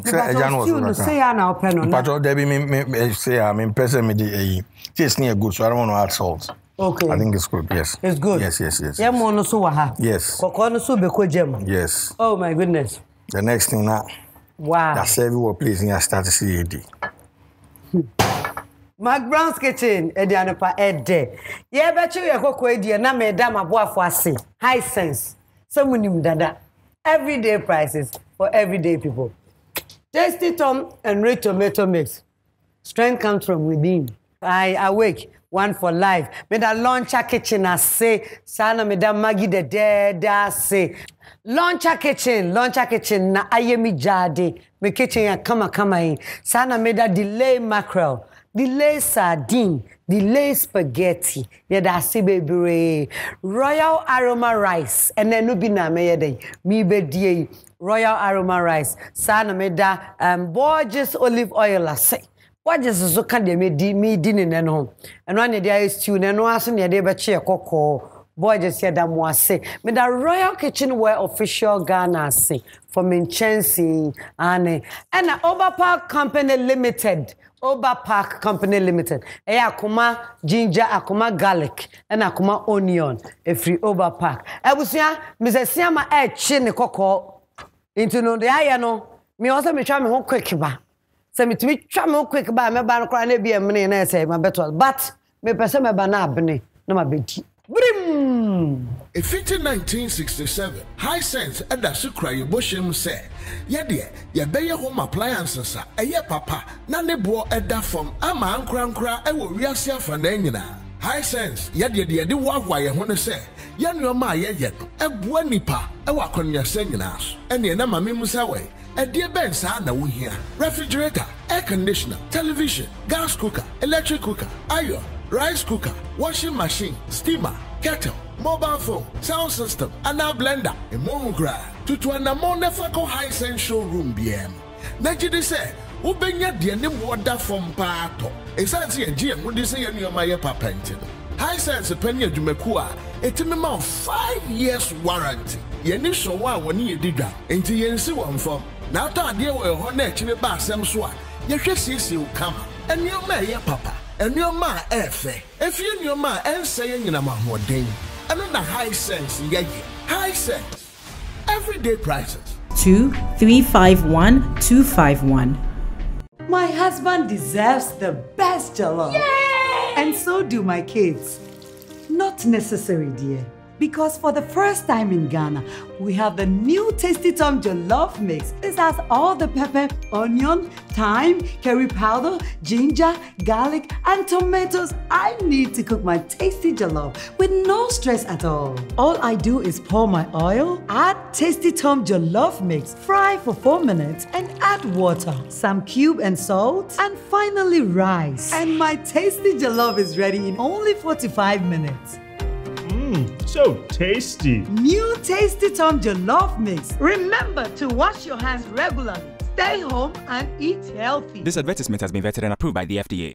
Say, I now pen. But Debbie may say, I mean, person may taste near good, so I don't want to add salt. Okay. I think it's good, yes. It's good? Yes, yes, yes. Yes. Yes. Yes. Oh, my goodness. The next thing now. Wow. That's everywhere place in your start to see A D. McBrown's Kitchen, Edianopa, Ed Day. Yeah, but you are going to na me da ma boa fwasi. Hisense. Someone in Dada. Everyday prices for everyday people. Tasty Tom and red tomato mix. Strength comes from within. I awake, one for life. Me da launch a kitchen, I say. Sana me da Maggie the dead, I say. Launch a kitchen, launch a kitchen, na ayemi jade. Me kitchen ya kama kama in. Sana me da delay mackerel. Delay sardine, delay spaghetti, yada si baby. Royal Aroma Rice, and then no bina me yada. Mi bedie Royal Aroma Rice. Sana me da um, Borges olive oil I say. Borges is so kind me di me dinin and home. And one day is stew, and no asun yada bachia cocoa. Borges yada mwase. Me da Royal Kitchenware official Ghana say from Hisense ane. And Over Park Company Limited. Over Park Company Limited. E akuma ginger, akuma garlic, and akuma onion. E free Over Park. E busia, Mister Siama e chini koko. Into no de ayano. Mi also mi try me home quick ba. So mi mi try me home quick ba. Me ba no kura ne bi emne na say my better. But me person me ba na abne na ma bedi. Brim. In nineteen sixty-seven, Hisense and the Sucre Boshim said, Yadia, Yabaya home appliances, a ya papa, Nane Bo Edda from Ama Ankra Ankra, I will reassure Fanenina. Hisense, yet ye de walk why you want to say. Yan your ma yet yet, a buenipa, a walk on your singing house, and your name is away. A dear Benz, I know we here. Refrigerator, air conditioner, television, gas cooker, electric cooker, iron, rice cooker, washing machine, steamer, kettle, mobile phone, sound system, and now blender. A mongra to to an amount of Hisense showroom B M. Najidi say, Ubenya dear name water from Pato. Exactly a G M would you say any of my papentin? Hisense penny Jumekua, a team of five years warranty. Yenisho wa wani ye did that. And to Yensi one form. Now, dear, we're honest in the bar, some swat. You should see you come. And your ma, your papa. And your ma, F. If you and your ma, and saying in a man more day. Another Hisense, yeah, Hisense. Everyday prices. two three five one two five one. My husband deserves the best jollof. Yay! And so do my kids. Not necessary, dear. Because for the first time in Ghana, we have the new Tasty Tom Jollof Mix. This has all the pepper, onion, thyme, curry powder, ginger, garlic, and tomatoes I need to cook my tasty jollof with no stress at all. All I do is pour my oil, add Tasty Tom Jollof Mix, fry for four minutes, and add water, some cube and salt, and finally rice. And my tasty jollof is ready in only forty-five minutes. Mm, so tasty. New Tasty Tom Jollof Mix. Remember to wash your hands regularly. Stay home and eat healthy. This advertisement has been vetted and approved by the F D A.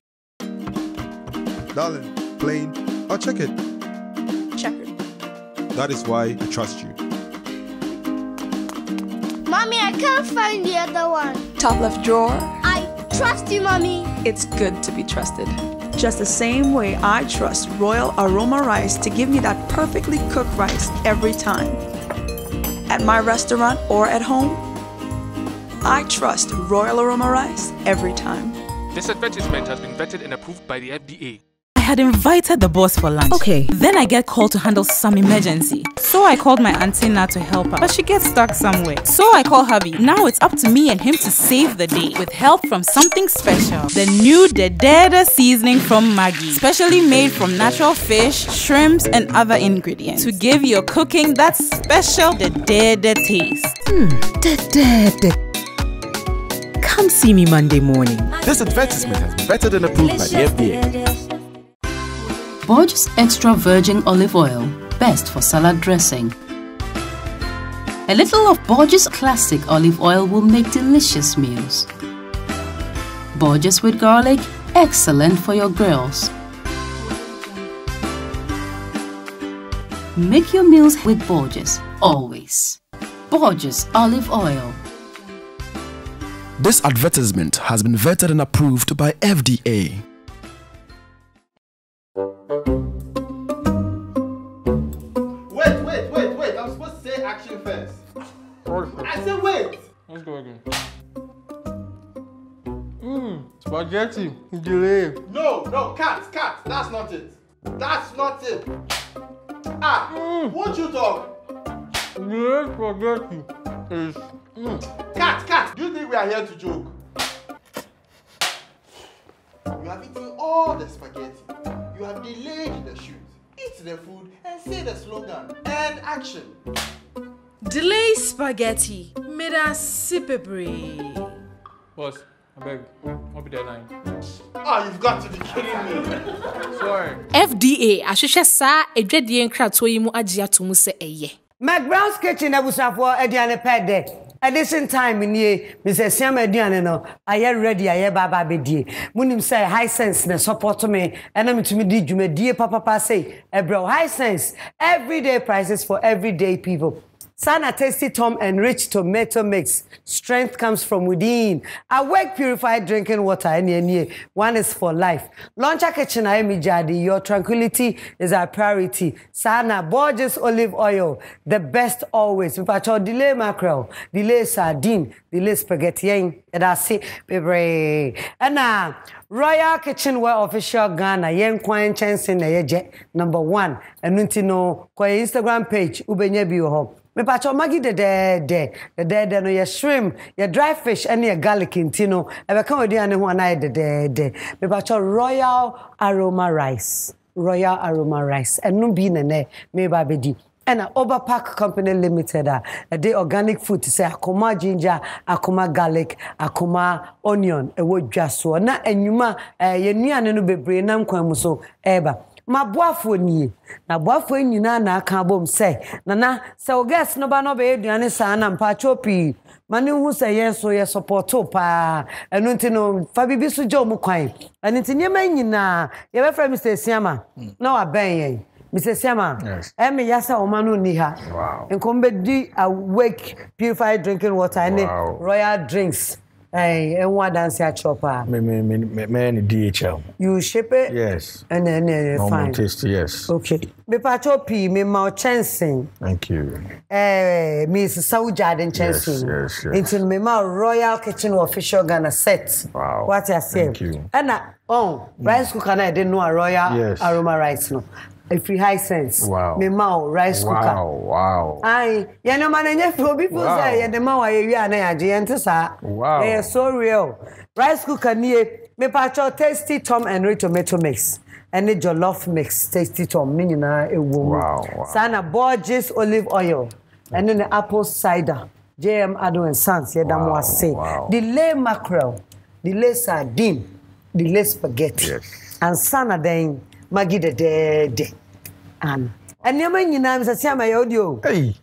Darling, plain or checkered? Checkered. That is why I trust you. Mommy, I can't find the other one. Top left drawer. I trust you, Mommy. It's good to be trusted. Just the same way I trust Royal Aroma Rice to give me that perfectly cooked rice every time. At my restaurant or at home, I trust Royal Aroma Rice every time. This advertisement has been vetted and approved by the F D A. I had invited the boss for lunch. Okay. Then I get called to handle some emergency. So I called my auntie Na to help her, but she gets stuck somewhere. So I call hubby. Now it's up to me and him to save the day with help from something special. The new Dedede seasoning from Maggie. Specially made from natural fish, shrimps, and other ingredients to give your cooking that special Dedede taste. Hmm, Dedede. Come see me Monday morning. This advertisement has been vetted and approved by the F D A. Borges Extra Virgin Olive Oil, best for salad dressing. A little of Borges Classic Olive Oil will make delicious meals. Borges with garlic, excellent for your grills. Make your meals with Borges, always. Borges Olive Oil. This advertisement has been vetted and approved by F D A. Wait, wait, wait, wait. I'm supposed to say action first. I said wait. Let's go again. Mmm, spaghetti. Delay. No, no, cut, cut. That's not it. That's not it. Ah, mm. Won't you talk? Delay spaghetti is... Mm. Cat, cat, do you think we are here to joke? You have eaten all the spaghetti. You have delayed the shoot. Eat the food and say the slogan. And action. Delay spaghetti. Made us sippabri. Boss, I beg. I'll be there nine. Oh, you've got to be kidding me. Sorry. F D A, Ashusha Sa, Edredian Kratoimu Ajiatumuse Eye. McBrown's Kitchen, I was up for Ediane Pede. At this time, in ye, Missus Siam Ediano, I am ready, I am Baba Bedi. Munim say, Hisense, ne support to me, and I'm to me, did you, my dear Papa Passe, a bro, Hisense, everyday prices for everyday people. Sana Tasty Tom Enriched Tomato Mix. Strength comes from within. Awake purified drinking water. Any one is for life. Launcher kitchen. I am Jadi. Your tranquility is our priority. Sana Borges olive oil, the best always. We patcho delay mackerel, delay sardine, delay spaghetti. That's it, baby. And now, Royal Kitchenware Official Ghana, yen kwan chance in yeje number one. And nunti no kwa Instagram page ubenye bi ho. Me pacho Maggie de de de de de de no your shrimp, your dry fish, and your garlic intino. Ebe come with you and one eye de de de. Me pacho Royal Aroma Rice. Royal Aroma Rice. And no bean and maybe and Over Park Company Limited, uh, the organic food to say akoma ginger, akoma garlic, akoma onion, a wood just so. Na enyuma ye nua no bebre nam kwan mu so eba. Ma boafo ni, na boafo ni na na aka bom say, na na say o guest no ba no be aduane sa na mpa chopi. Mani hu say yes so yes support pa. Enu nti no fa bibi so jo mu kwan. Ani nti nyema nyina, ye be friend Mister Siama. Na wa ben yen. Mister Siama, yes. Emi yasa omanu niha. Wow. Nkombe di awake purified drinking water and wow. Royal drinks. Hey, and what dance at chopper? Me me me me me D H L. You ship it? Yes. And then uh, fine. Tasty, yes. Okay. Me pachopi me mau chancing. Thank you. Eh, Miss Saujad and chancing. Yes, yes, yes. Into me mau Royal Kitchen official Ghana set. Wow. What I say? Thank you. And uh, oh, rice cooker I didn't know a Royal yes. Aroma rice no. A free Hisense. Wow. Me mau rice wow, cooker. Wow. Wow. Aye. You know, man, you know, people say, you know, you are a giant, sir. Wow. They are so real. Rice cooker near me patcho Tasty Tom and red tomato mix. And the jollof mix, Tasty Tom, minina a woman. Wow. Sana Borges olive oil. And then the apple cider. J M Ado and Sons, yeah, that was say. Delay mackerel, delay sardine, delay spaghetti. Yes. And sana then. Maggie the dead. And your man, you know, Mister Siama, audio. Hey,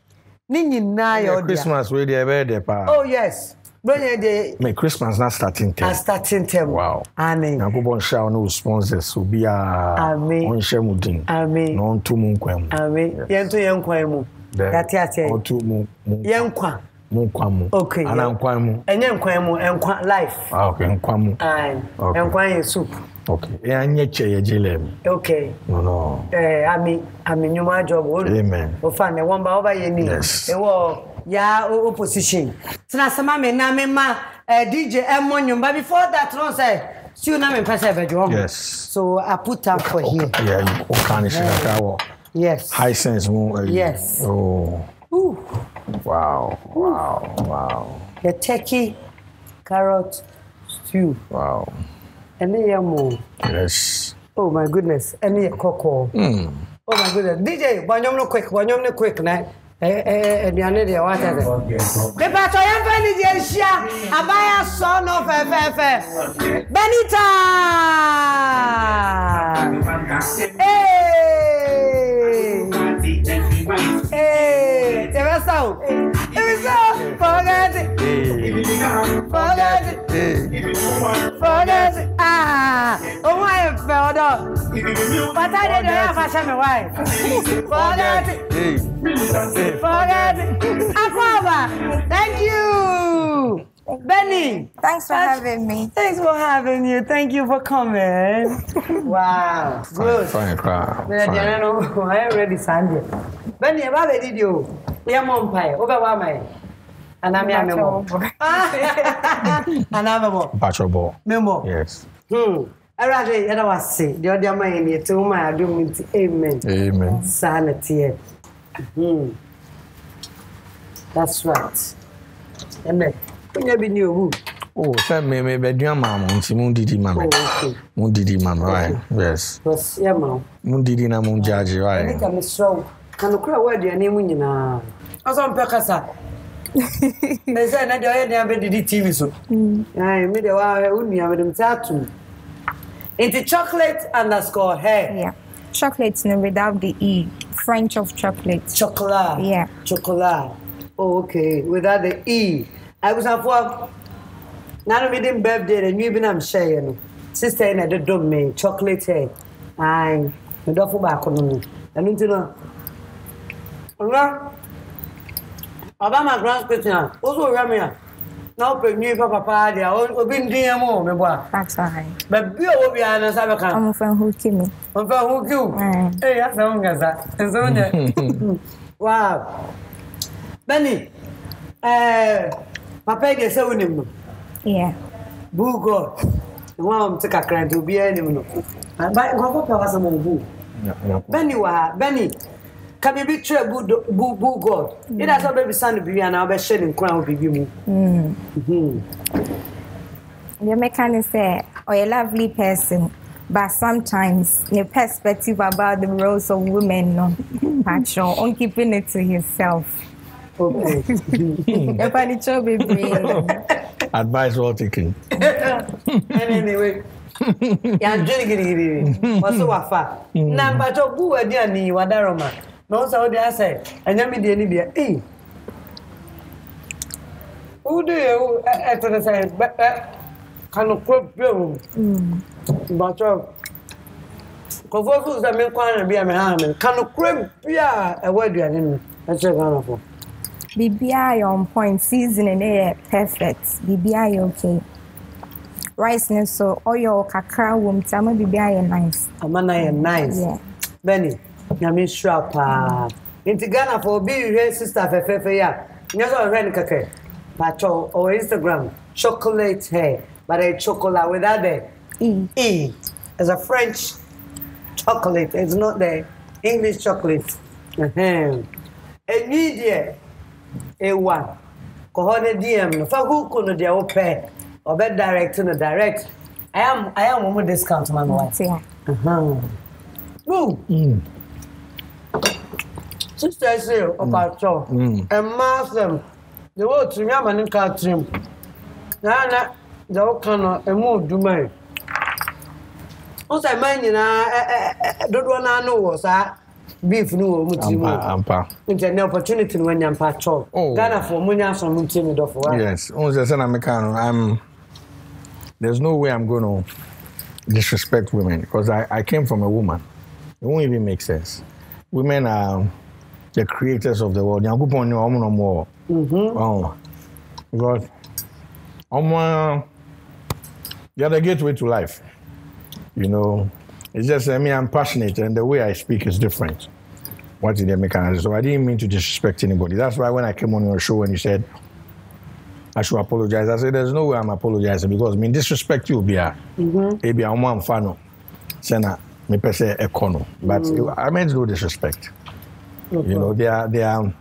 Nini, now Christmas, we dey be dey pa. Oh, yes. My Christmas not starting term. Starting term. Wow. Amen. I go born share no sponsors so be a. Amen. On share mudin. Amen. No two moon kwam. Amen. Yanto yankwa mu. Yati yati. On two moon. Yankwa. Nkwamu. Okay. Ana nkwamu. Enye nkwamu, enkwa life. Ah, okay, nkwamu. Aye. Enkwa in soup. Okay. Okay. No, no. Eh, I mean, I mean, you my job. Amen. Oh, fine. One by over your knee. Yes. Yeah, opposition. So now, some man, na me ma D J Monyum, but before that, no say. You na me perceive you. Yes. So I put up for here. Yeah, you can see that one. Yes. Hisense mo. Yes. Oh. Ooh. Wow. Wow. Wow. The turkey, carrot stew. Wow. Any more? Yes. Oh my goodness. Any cocoa. Mm. Oh my goodness. D J, one no quick, one no quick, night. Eh, eh, eh, the other one. The Patoyan Penitentiary, a buyer son of F F F. Benita! Hey! Hey! The rest out. It was so forget it. Forget it. Forget it. Ah, oh my God! But I didn't have a summer wife. Forget it. Forget it. Aquaba, thank you, Benny. Thanks for having me. Thanks for having you. Thank you for coming. Wow, good. Fine, fine. I already signed it. Benny, what did you? Your mom pie. Over and I'm Memo. Yes. Hmm. I rather you know what say. The other man in to my argument. Amen. Amen. Sanity. Hmm. That's right. Amen. When you be new who? Oh, send me me bedroom, mama. Unti mundidi mama. Okay. Mundidi mama. Right. Yes. Yes, yeah, mama. Mundidi na munjaji. Right. I think I'm strong. Can you cry where your name is now? As I'm pekasa. But say na dey dey be the T V so. Aye, me dey wa unu ya me dem tatu. It's chocolate underscore hair. Yeah, chocolate no without the e. French of chocolate. Chocolat. Yeah. Chocolat. Oh, okay. Without the e. I was up for. Now we didn't birthday and you been am share no. Sister na dey do me chocolate hair. Aye, me do for back no. And you know. Ola. About McBrown's Kitchen, also Ramia. Now, new papa, they are all been dear more, my boy. That's all right. But be over here, as I become. I'm from who kill me. I'm from who kill. Hey, that's how long as that. Wow. Benny, eh, papa, they say we need. Yeah. Bulldog. The one take a crime to be any more. But go for papa some more. Benny, wow, Benny. Can you be true, boo God? It has already sounded to be an hour shedding crown with you. Your mechanic said, or a lovely person, But sometimes the perspective about the roles of women, no, actually, on keeping it to yourself. Okay. Advice well taken. Anyway, I'm drinking. Also, wafa. Number two, who are they? Ni wadaroma. No, so they say. And then me they ni they. Hey, who do you? I thought I said, but can you cook your? But you. Because I mean, can't be a man. Can you cook your? What do you mean? That's a wonderful. B B I on point, season and air perfect. B B I okay. Rice and so oil kakra womb tama B B I and nice. Amana and nice. Yeah. Benny, Yamin Shrapa. Into Ghana for be your sister for Fefeya. Never ran cake. Patrol or Instagram. Chocolate hair. But a chocolate without the E. E. As a French chocolate. It's not the English chocolate. Uh-huh. A media. A one. Kohone D M. For who could they pay? Or bet direct in the direct. I am I am with discount, my wife. Uh-huh. Woo! Sister is here, Opacho. And Martham, the old to Yaman and Catrim. Nana, the old canoe, and move to me. What's I mean? I don't want to know what's that. Beef no mutima an opportunity when you are chop Ghana for munya so mutima do for yes I'm there's no way I'm going to disrespect women because I, I came from a woman. It won't even make sense. Women are the creators of the world. Yakupon no omo no more. Mhm. Oh. Because omo they are the gateway to life. You know, it's just, I mean, I'm passionate, and the way I speak is different. What did they make an answer? So I didn't mean to disrespect anybody. That's why when I came on your show and you said, I should apologize, I said, there's no way I'm apologizing because, I mean, disrespect you, Bia. Bia, I'm one fan. Sena, me per se econo. But I meant no disrespect. Okay. You know, they are, they are,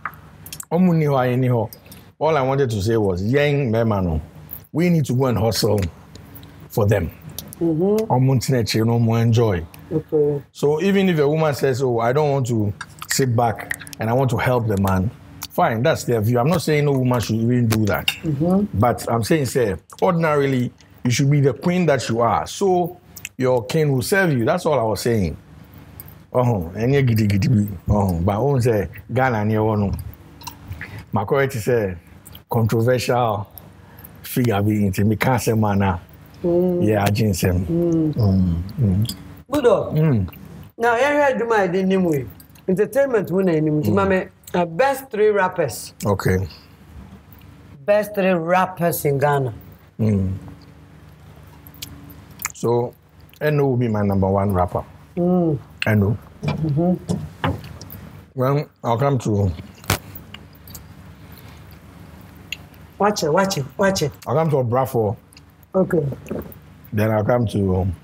all I wanted to say was, Yang Memano, we need to go and hustle for them. Mm-hmm. No more enjoy. Okay. So even if a woman says, oh, I don't want to sit back and I want to help the man, fine, that's their view. I'm not saying no woman should even do that. Mm-hmm. But I'm saying, say, ordinarily, you should be the queen that you are. So your king will serve you. That's all I was saying. Oh, and you giddy giddy. Oh, but I say, Ghana, and you my correct is a controversial figure being to me, can't say manner. Mm. Yeah, I didn't say. Bulldog. Now, I do my name entertainment winner. Best three rappers. Okay. Best three rappers in Ghana. Mm. So, Eno will be my number one rapper. Mm. Eno. Mm-hmm. Well, I'll come to. Watch it, watch it, watch it. I'll come to a Bravo. Okay. Then I'll come to um,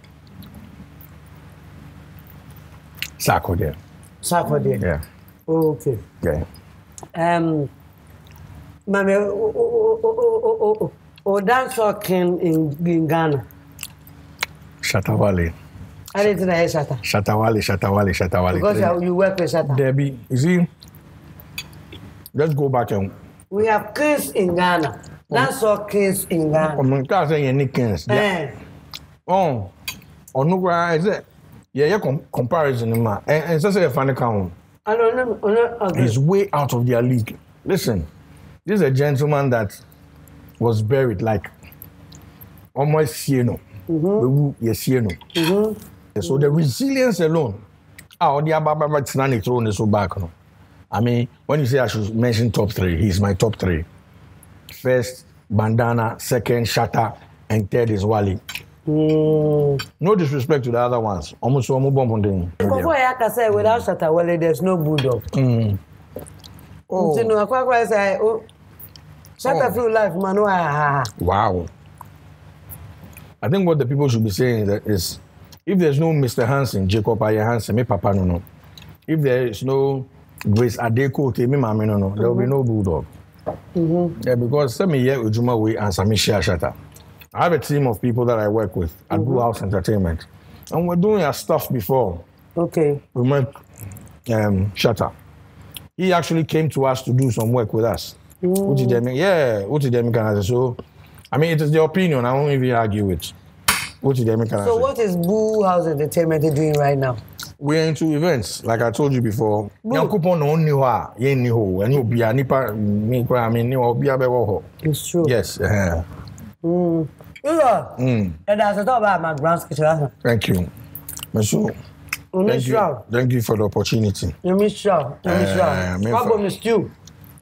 Sako there. Sako there? Yeah. Okay. Yeah. Um, Mami, oh, oh, oh, oh, oh, oh, oh, dance or king in, in Ghana? Shatta Wale. I didn't hear Shatta. Shatta Wale, Shatta Wale, Shatta Wale. Because then, you work with Shatta. Debbie, you see, let's go back and... We have kings in Ghana. That's all kids in Ghana. I'm not saying any kids. Oh, on no is it? Yeah, yeah, comparison in my and so say a funny count. I don't know. He's way out of their league. Listen, this is a gentleman that was buried like almost Sieno. So the resilience alone. Ah, the Ababa Tsunani throne is so back. I mean, when you say I should mention top three, he's my top three. First, Bandana. Second, Shatta. And third is Wale. Mm. No disrespect to the other ones. Almost all move on them. Before I can say without Shatta Wale, there's no Bulldog. Mm. Oh. You know, I say, oh, Shatta feel life, man. Wow. I think what the people should be saying is, if there's no Mister Hansen, Jacob Aye Hansen, me Papa no no. If there is no Grace Adeko, me Mami no no. There will be no Bulldog. Mm-hmm. Yeah, because some year Ujuma we and Samisha Shatta. I have a team of people that I work with at mm-hmm. Blue House Entertainment. And we're doing our stuff before. Okay. We met um, Shatta. He actually came to us to do some work with us. Mm. Yeah, Utidemi. So, I mean, it is the opinion. I won't even argue with. So what is Blue House Entertainment doing right now? We're into events, like I told you before. It's true. Yes. Uh-huh. Mm. Mm. And I talk about McBrown's Kitchen. Thank you. Monsieur. Thank you. Thank you for the opportunity. You miss sure. You miss sure. What about Miss Stew?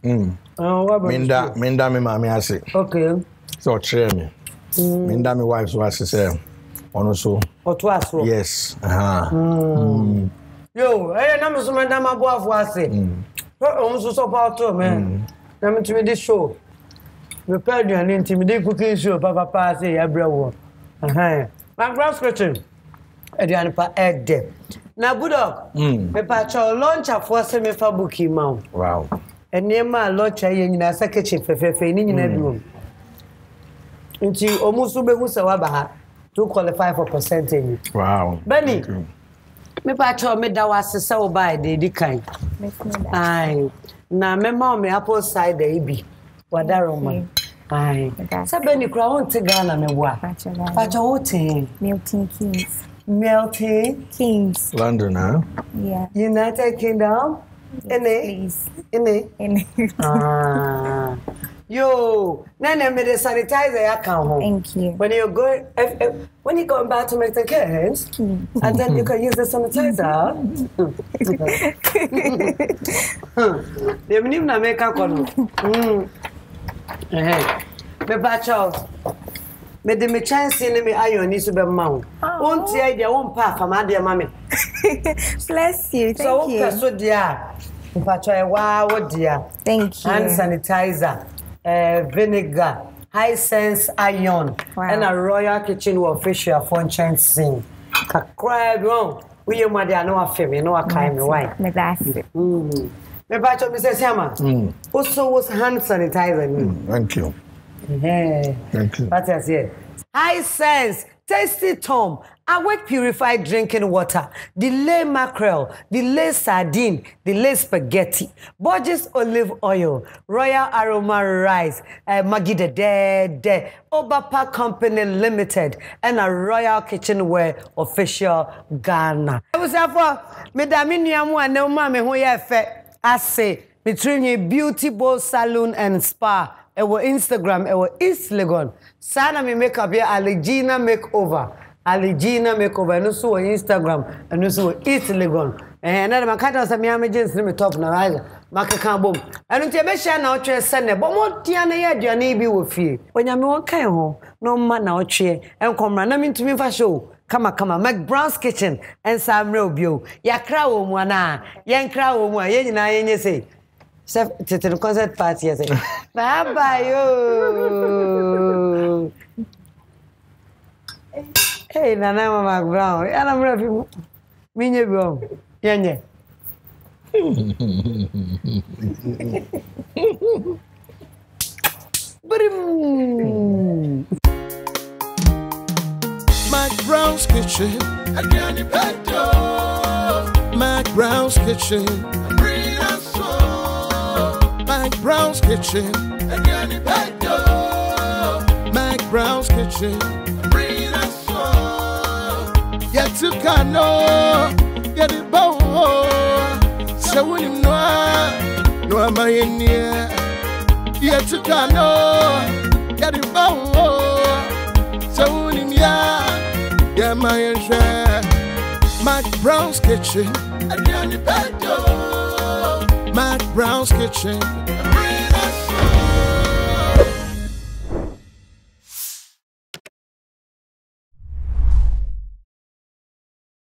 Mm. What about Miss Stew? Minda me mami ase. Okay. So train me. Minda me wife so ase say. Ono so. O to aso. Yes. Aha. Mm. Yo, eh na me so Minda ma bo afo ase. Mm. O so so pa to me. Na me to me dey show. We pay you an intimidate cooking show papa pa say everywhere. Aha. McBrown's Kitchen. E dey an pa air depth. Na Bulldog, me pa cho lunch afo se me fa book imam. Wow. Eni ma lunch aye nyina se kitchen fefefe ni nyina biom. Nti omusu behu se wa ba to qualify for percentage. Wow. Benny. Me pa cho me da wase se wo ba dey di kan. Ai. Na me ma me apple cider e bi. Wadaroma. Ai. Se Benny kra won te Ghana me wa. Pa cho wo te Milton Keynes. Milton Keynes. London, huh? Yeah. United Kingdom? In yes, it? In it? Ah. Yo, Nana made a sanitizer account home. Thank you. When you go, if, if, when you go back to make the kids, and then you can use the sanitizer. They need to make a call. Eh. Me bacho. Me de me chance in me iron is super mount. Won't see their own path from my dear mammy. Bless you. Thank so, you. So, dear, wow, dear. Thank you. Hand sanitizer, uh, vinegar, Hisense iron, wow. And a Royal Kitchen official phone chance sing. Cry wrong. We are mother, no affair, no a kind of wife. Me that's it. Mm. Me bacho, Missus Hammer. Mm. Also, was hand sanitizer. Mm. Thank you. Yeah. Thank you. What else here? Hisense, Tasty Tom, Awake purified drinking water, delay mackerel, delay sardine, delay spaghetti, Borges olive oil, Royal Aroma Rice, uh, Maggie de de de, Over Park Company Limited, and a Royal Kitchenware official Ghana. I was therefore, Madame Niamu and Neumame, who you fe I say, between your beauty bowl salon and spa. Our Instagram, our East Legon. Sana me make up here, Aligina makeover. Aligina makeover. And also on Instagram, and also East Legon. And then my cat was a Miami Jens, let me talk now. I can't boom. And you bet you are not your son, but what Tiana, your neighbor will feel. When you're more kind home, no man out here, and come run into me for show. Kama kama McBrown's Kitchen, and Sam Robio. Ya crow, one, young crow, one, you know, you say. C'était une concert party. Bye bye, yo! Hey, Nana, Mama Brown. And I'm ready. Minye Brown. Yenye. McBrown's Kitchen. McBrown's Kitchen. McBrown's Kitchen. McBrown's Kitchen. Yet to Ghana, get it bow. So when you know, no am I in here. Yet to Ghana, get it bow. So when you know, yeah, my enjoy. McBrown's Kitchen. McBrown's Kitchen.